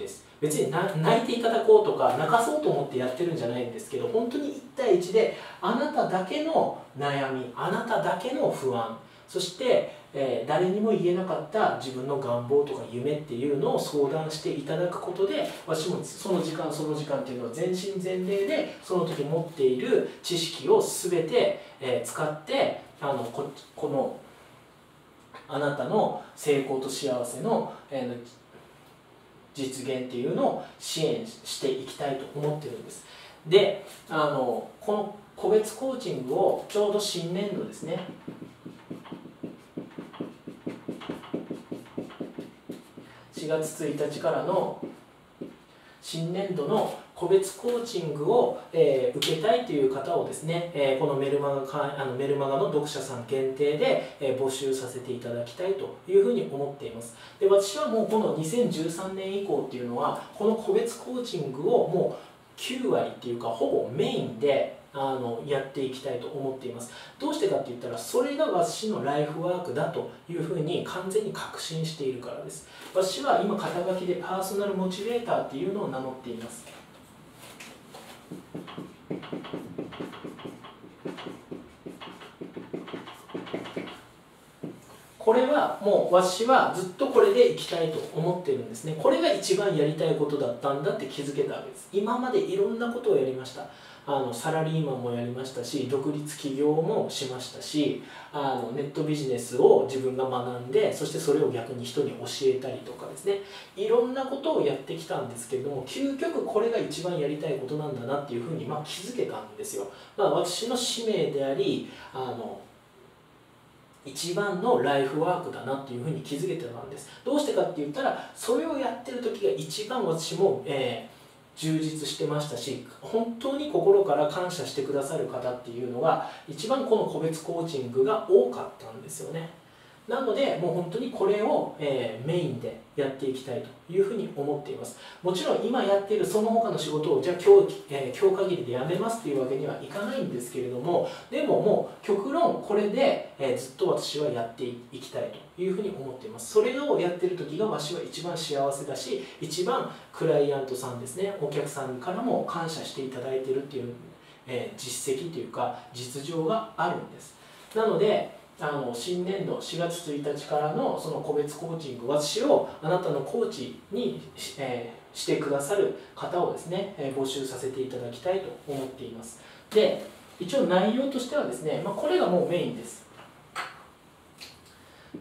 です。別に泣いていただこうとか泣かそうと思ってやってるんじゃないんですけど、本当に1対1であなただけの悩み、あなただけの不安、そして、誰にも言えなかった自分の願望とか夢っていうのを相談していただくことで、私もその時間っていうのは全身全霊でその時持っている知識を全て、使ってこのあなたの成功と幸せの、実現っていうのを支援していきたいと思ってるんです。で、この個別コーチングをちょうど新年度ですね、4月1日からの新年度の個別コーチングを、受けたいという方をですね、このメルマガの読者さん限定で、募集させていただきたいというふうに思っています。で、私はもうこの2013年以降っていうのはこの個別コーチングをもう9割っていうかほぼメインでやっていきたいと思っています。どうしてかって言ったら、それが私のライフワークだというふうに完全に確信しているからです。私は今肩書きでパーソナルモチベーターっていうのを名乗っています。これはもう私はずっとこれでいきたいと思ってるんですね。これが一番やりたいことだったんだって気づけたわけです。今までいろんなことをやりました。サラリーマンもやりましたし、独立起業もしましたし、ネットビジネスを自分が学んで、そしてそれを逆に人に教えたりとかですね、いろんなことをやってきたんですけれども、究極これが一番やりたいことなんだなっていうふうに、気づけたんですよ。私の使命であり一番のライフワークだなっていうふうに気づけてたんです。どうしてかって言ったら、それをやってる時が一番私も充実してましたし、本当に心から感謝してくださる方っていうのが一番この個別コーチングが多かったんですよね。なのでもう本当にこれを、メインでやっていきたいというふうに思っています。もちろん今やっているその他の仕事をじゃあ今日限りでやめますというわけにはいかないんですけれども、でももう極論これで、ずっと私はやっていきたいというふうに思っています。それをやっている時が私は一番幸せだし、一番クライアントさんですね、お客さんからも感謝していただいているっていう、実績というか実情があるんです。なので新年度4月1日からのその個別コーチング、私をあなたのコーチにしてくださる方をですね、募集させていただきたいと思っています。で、一応内容としてはですね、これがもうメインです。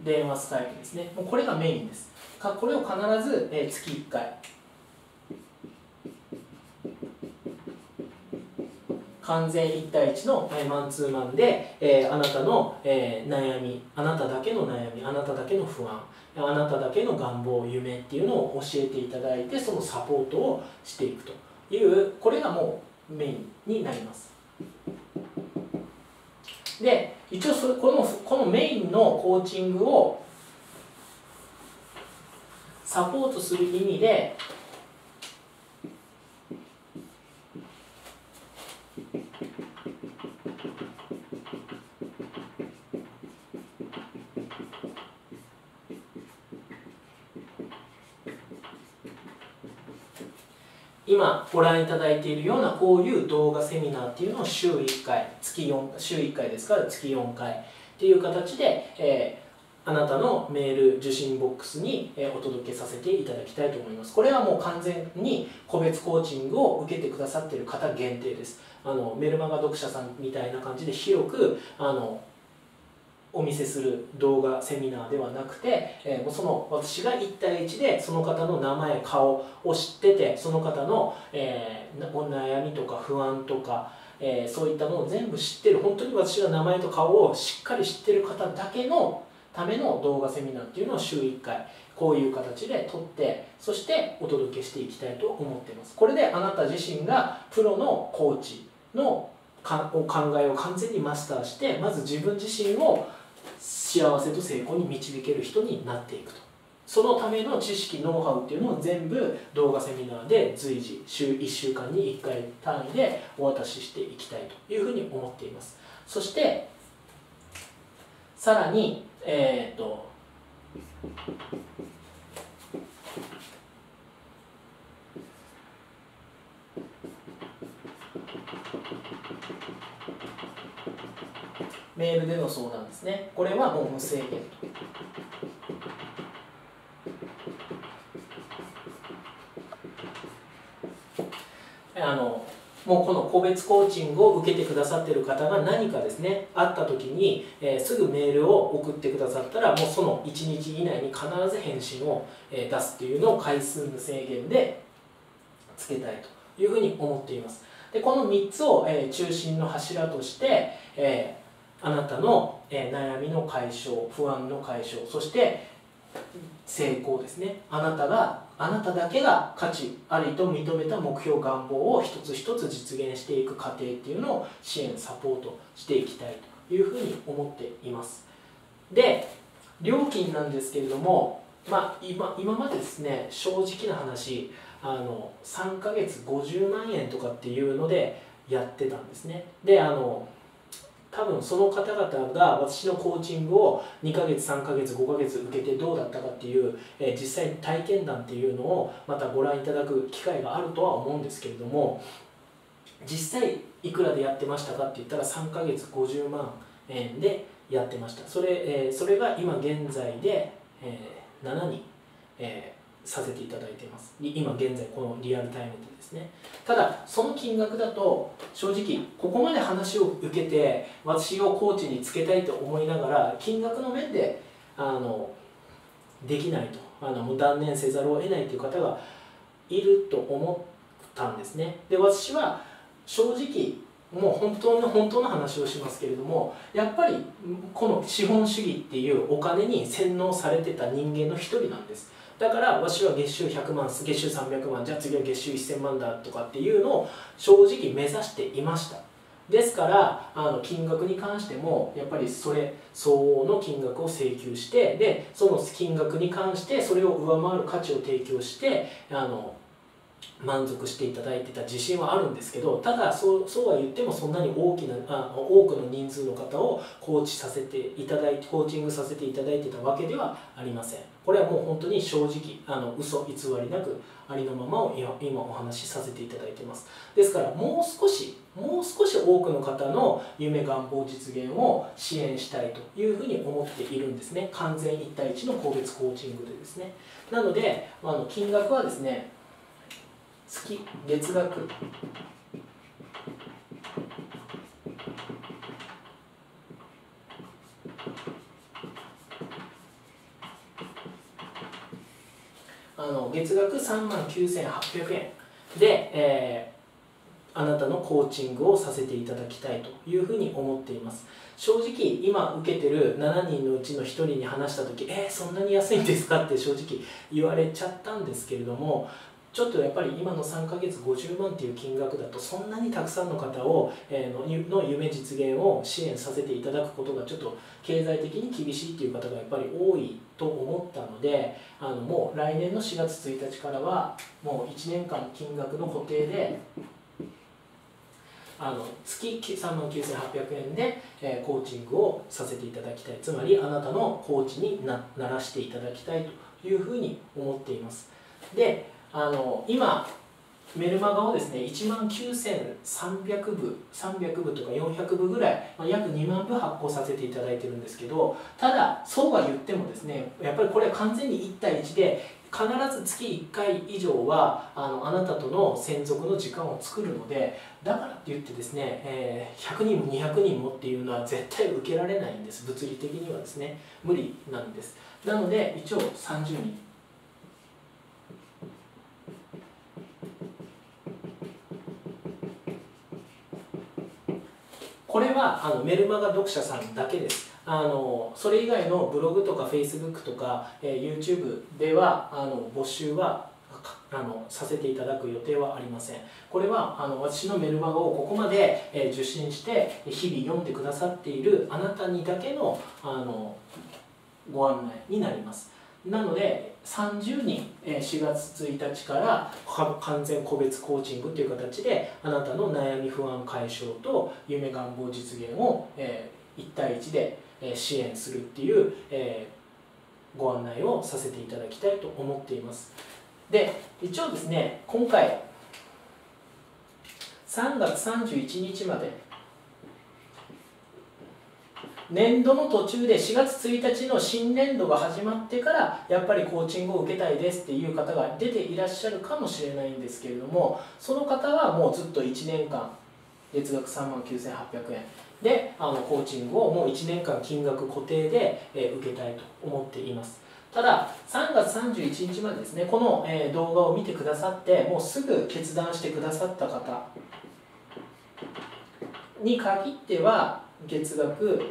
電話スタイルですね、もうこれがメインです。これを必ず月1回完全1対1のマンツーマンで、あなたの、悩み、あなただけの悩み、あなただけの不安、あなただけの願望、夢っていうのを教えていただいて、そのサポートをしていくという、これがもうメインになります。で、一応このメインのコーチングをサポートする意味で今ご覧いただいているようなこういう動画セミナーっていうのを週1回ですから月4回っていう形で、あなたのメール受信ボックスにお届けさせていただきたいと思います。これはもう完全に個別コーチングを受けてくださっている方限定です。メルマガ読者さんみたいな感じで広くお見せする動画セミナーではなくて、その私が1対1でその方の名前顔を知ってて、その方の、お悩みとか不安とか、そういったのを全部知ってる、本当に私が名前と顔をしっかり知ってる方だけのための動画セミナーっていうのを週1回こういう形で撮って、そしてお届けしていきたいと思っています。これであなた自身がプロのコーチの考えを完全にマスターして、まず自分自身を幸せと成功に導ける人になっていくと。そのための知識ノウハウっていうのを全部動画セミナーで随時1週間に1回単位でお渡ししていきたいというふうに思っています。そしてさらにメールでの相談ですね。これはもう無制限と。もうこの個別コーチングを受けてくださっている方が何かですね、会った時に、すぐメールを送ってくださったら、もうその1日以内に必ず返信を、出すっていうのを回数無制限でつけたいというふうに思っています。でこの3つを、中心の柱として、あなたの悩みの解消、不安の解消、そして成功ですね。あなただけが価値ありと認めた目標、願望を一つ一つ実現していく過程っていうのを支援、サポートしていきたいというふうに思っています。で、料金なんですけれども、今までですね、正直な話、3ヶ月50万円とかっていうのでやってたんですね。で多分その方々が私のコーチングを2ヶ月3ヶ月5ヶ月受けてどうだったかっていう、実際に体験談っていうのをまたご覧いただく機会があるとは思うんですけれども、実際いくらでやってましたかって言ったら3ヶ月50万円でやってました。それが今現在で、7人、させていただいています。今現在このリアルタイムでですね。ただその金額だと正直ここまで話を受けて私をコーチにつけたいと思いながら金額の面でできないともう断念せざるを得ないという方がいると思ったんですね。で私は正直もう本当の話をしますけれども、やっぱりこの資本主義っていうお金に洗脳されてた人間の一人なんです。だからわしは月収100万月収300万じゃあ次は月収1000万だとかっていうのを正直目指していました。ですから金額に関してもやっぱりそれ相応の金額を請求して、でその金額に関してそれを上回る価値を提供して満足していただいてた自信はあるんですけど、ただそうは言ってもそんなに多くの人数の方をコーチングさせていただいてたわけではありません。これはもう本当に正直嘘偽りなくありのままを今お話しさせていただいてます。ですからもう少し多くの方の夢、願望、実現を支援したいというふうに思っているんですね。完全1対1の個別コーチングでですね。なので金額はですね、月額39,800 円で、あなたのコーチングをさせていただきたいというふうに思っています。正直今受けてる7人のうちの1人に話した時「そんなに安いんですか?」って正直言われちゃったんですけれども、ちょっとやっぱり今の3ヶ月50万っていう金額だとそんなにたくさんの方をの夢実現を支援させていただくことがちょっと経済的に厳しいっていう方がやっぱり多いと思ったので、もう来年の4月1日からはもう1年間金額の固定で月 39,800 円でコーチングをさせていただきたい、つまりあなたのコーチにならしていただきたいというふうに思っています。で今メルマガをですね、19,300部、300部とか400部ぐらい、約2万部発行させていただいてるんですけど、ただそうは言ってもですね、やっぱりこれは完全に1対1で、必ず月1回以上はあなたとの専属の時間を作るので、だからって言ってですね、100人も200人もっていうのは絶対受けられないんです。物理的にはですね、無理なんです。なので一応30人、これはメルマガ読者さんだけです。それ以外のブログとか Facebook とか、YouTube では募集はさせていただく予定はありません。これは私のメルマガをここまで、受信して日々読んでくださっているあなたにだけの、ご案内になります。なので30人、4月1日から完全個別コーチングという形で、あなたの悩み不安解消と夢願望実現を、1対1で支援するっていうご案内をさせていただきたいと思っています。で一応ですね、今回3月31日まで、年度の途中で4月1日の新年度が始まってから、やっぱりコーチングを受けたいですっていう方が出ていらっしゃるかもしれないんですけれども、その方はもうずっと1年間月額 39,800 円でコーチングをもう1年間金額固定で、受けたいと思っています。ただ3月31日までですね、この、動画を見てくださって、もうすぐ決断してくださった方に限っては月額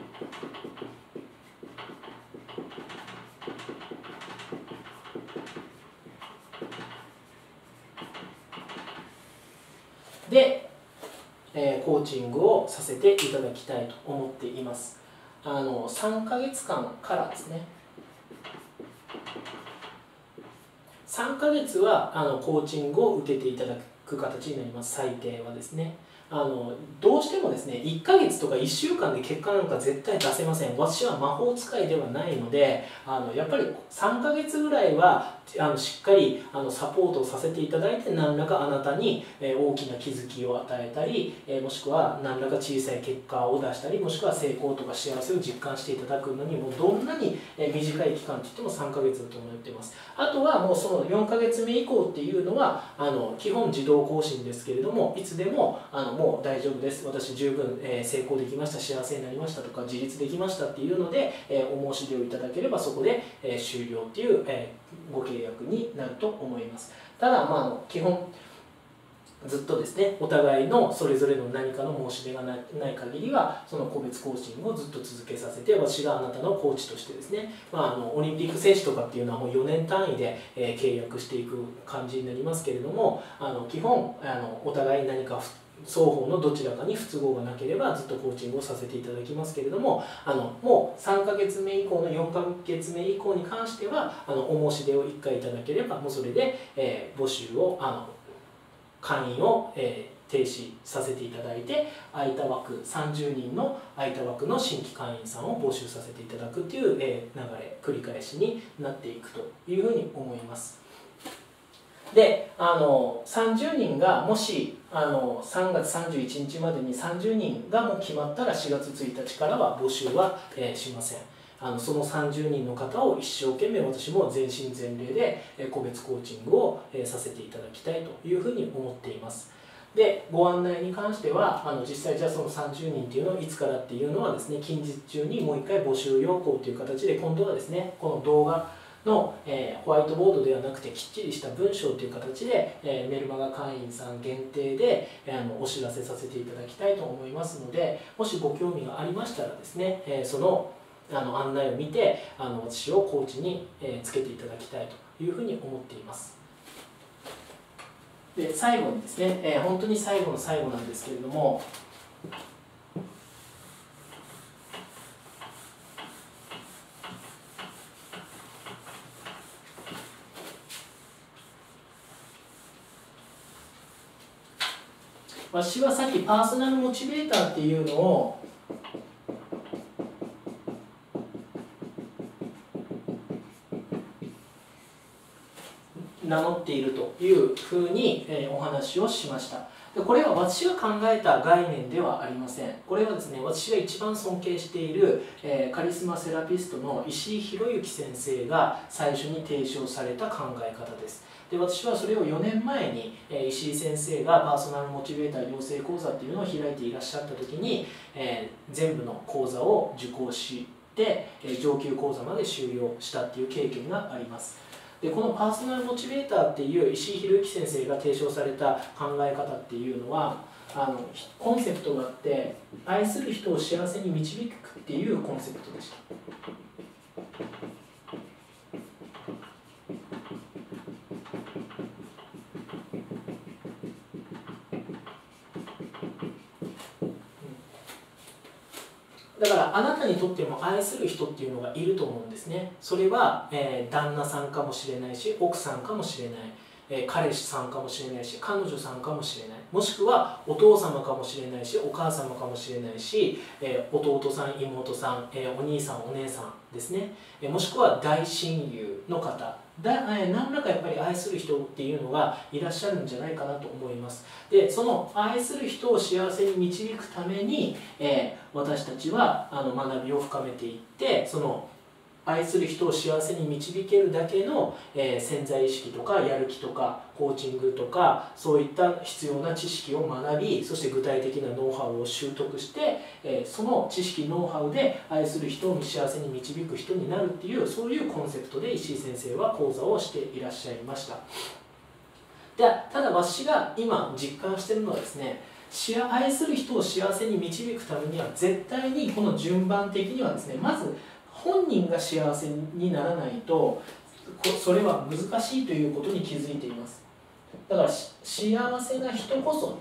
でコーチングをさせていただきたいと思っています。3ヶ月間からですね、3ヶ月はコーチングを受けていただく形になります。最低はですね、どうしてもですね、1ヶ月とか1週間で結果なんか絶対出せません。私は魔法使いではないので、やっぱり3ヶ月ぐらいはしっかりサポートをさせていただいて、何らかあなたに大きな気づきを与えたり、もしくは何らか小さい結果を出したり、もしくは成功とか幸せを実感していただくのに、もうどんなに短い期間といっても3ヶ月だと思っています。あとはもうその4ヶ月目以降っていうのは基本自動更新ですけれども、いつでももう大丈夫です、私十分成功できました、幸せになりましたとか、自立できましたっていうのでお申し出をいただければ、そこで終了っていうご契約になると思います。ただ基本ずっとですね、お互いのそれぞれの何かの申し出がない限りは、その個別コーチングをずっと続けさせて、私があなたのコーチとしてですね、オリンピック選手とかっていうのはもう4年単位で契約していく感じになりますけれども、基本お互い何か双方のどちらかに不都合がなければずっとコーチングをさせていただきますけれども、もう3ヶ月目以降の4ヶ月目以降に関してはお申し出を1回いただければ、もうそれで、募集を会員を、停止させていただいて、空いた枠30人の空いた枠の新規会員さんを募集させていただくという、流れ繰り返しになっていくというふうに思います。で30人がもし3月31日までに30人がもう決まったら、4月1日からは募集は、しません。その30人の方を一生懸命私も全身全霊で個別コーチングを、させていただきたいというふうに思っています。でご案内に関しては実際じゃあその30人っていうのをいつからっていうのはですね、近日中にもう一回募集要項という形で、今度はですねこの動画の、ホワイトボードではなくてきっちりした文章という形で、メルマガ会員さん限定で、お知らせさせていただきたいと思いますので、もしご興味がありましたらですね、その案内を見て私をコーチに、つけていただきたいというふうに思っています。で最後にですね、本当に最後の最後なんですけれども、私はさっきパーソナルモチベーターっていうのを名乗っているというふうにお話をしました。これは私が考えた概念ではありません。これはですね、私が一番尊敬しているカリスマセラピストの石井博之先生が最初に提唱された考え方です。で、私はそれを4年前に石井先生がパーソナルモチベーター養成講座っていうのを開いていらっしゃった時に、全部の講座を受講して上級講座まで修了したっていう経験があります。でこのパーソナルモチベーターっていう石井博之先生が提唱された考え方っていうのはコンセプトがあって愛する人を幸せに導くっていうコンセプトでした。だからあなたにとっても愛する人っていうのがいると思うんですね。それは、旦那さんかもしれないし、奥さんかもしれない、彼氏さんかもしれないし、彼女さんかもしれない、もしくはお父様かもしれないし、お母様かもしれないし、弟さん、妹さん、お兄さん、お姉さんですね、もしくは大親友の方。何らかやっぱり愛する人っていうのがいらっしゃるんじゃないかなと思います。でその愛する人を幸せに導くために、私たちは学びを深めていって、その愛する人を幸せに導けるだけの、潜在意識とかやる気とかコーチングとかそういった必要な知識を学び、そして具体的なノウハウを習得して、その知識ノウハウで愛する人を幸せに導く人になるっていう、そういうコンセプトで石井先生は講座をしていらっしゃいました。でただ私が今実感してるのはですね、愛する人を幸せに導くためには絶対にこの順番的にはですね、まず本人が幸せにならないとそれは難しいということに気づいています。だから幸せな人こそ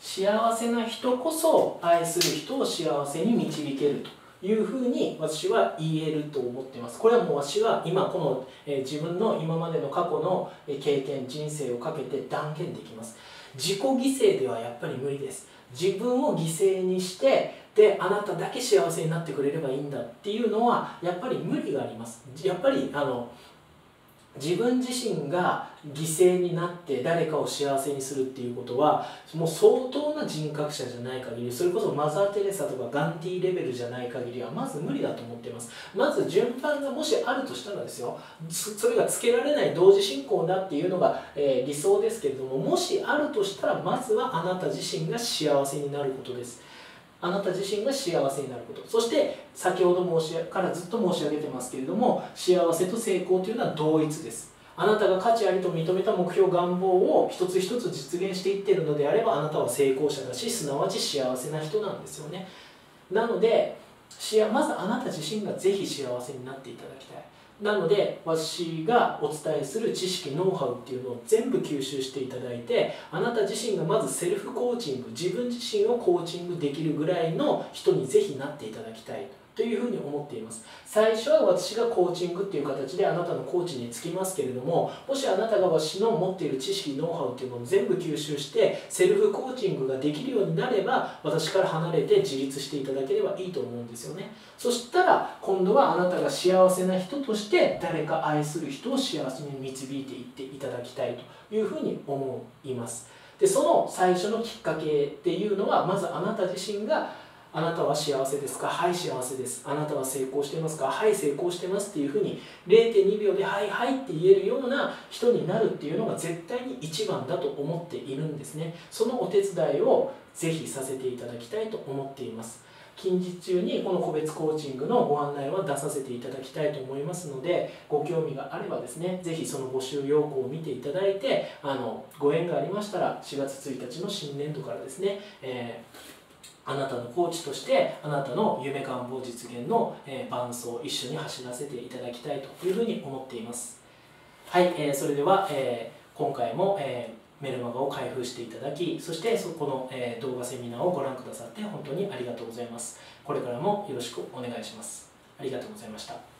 幸せな人こそ愛する人を幸せに導けるというふうに私は言えると思っています。これはもう私は今この、自分の今までの過去の経験、人生をかけて断言できます。自己犠牲ではやっぱり無理です。自分を犠牲にしてであなただけ幸せになってくれればいいんだっていうのはやっぱり無理があります。やっぱり自分自身が犠牲になって誰かを幸せにするっていうことはもう相当な人格者じゃない限り、それこそマザー・テレサとかガンディーレベルじゃない限りはまず無理だと思っています。まず順番がもしあるとしたらですよ、それがつけられない同時進行だっていうのが、理想ですけれども、もしあるとしたらまずはあなた自身が幸せになることです。あなた自身が幸せになること、そして先ほどからずっと申し上げてますけれども、幸せと成功というのは同一です。あなたが価値ありと認めた目標、願望を一つ一つ実現していっているのであれば、あなたは成功者だし、すなわち幸せな人なんですよね。なのでまずあなた自身がぜひ幸せになっていただきたい。なので私がお伝えする知識、ノウハウっていうのを全部吸収していただいて、あなた自身がまずセルフコーチング、自分自身をコーチングできるぐらいの人にぜひなっていただきたいというふうに思っています。最初は私がコーチングっていう形であなたのコーチにつきますけれども、もしあなたが私の持っている知識、ノウハウっていうのを全部吸収してセルフコーチングができるようになれば、私から離れて自立していただければいいと思うんですよね。そしたら今度はあなたが幸せな人として誰か愛する人を幸せに導いていっていただきたいというふうに思います。でその最初のきっかけっていうのは、まずあなた自身が、あなたは幸せですか？はい、幸せです。あなたは成功してますか？はい、成功してますっていうふうに 0.2 秒ではいはいって言えるような人になるっていうのが絶対に一番だと思っているんですね。そのお手伝いをぜひさせていただきたいと思っています。近日中にこの個別コーチングのご案内は出させていただきたいと思いますので、ご興味があればですね、ぜひその募集要項を見ていただいて、ご縁がありましたら4月1日の新年度からですね、あなたのコーチとしてあなたの夢願望実現の伴走を一緒に走らせていただきたいというふうに思っています。はい、それでは今回もメルマガを開封していただき、そしてそこの動画セミナーをご覧くださって本当にありがとうございます。これからもよろしくお願いします。ありがとうございました。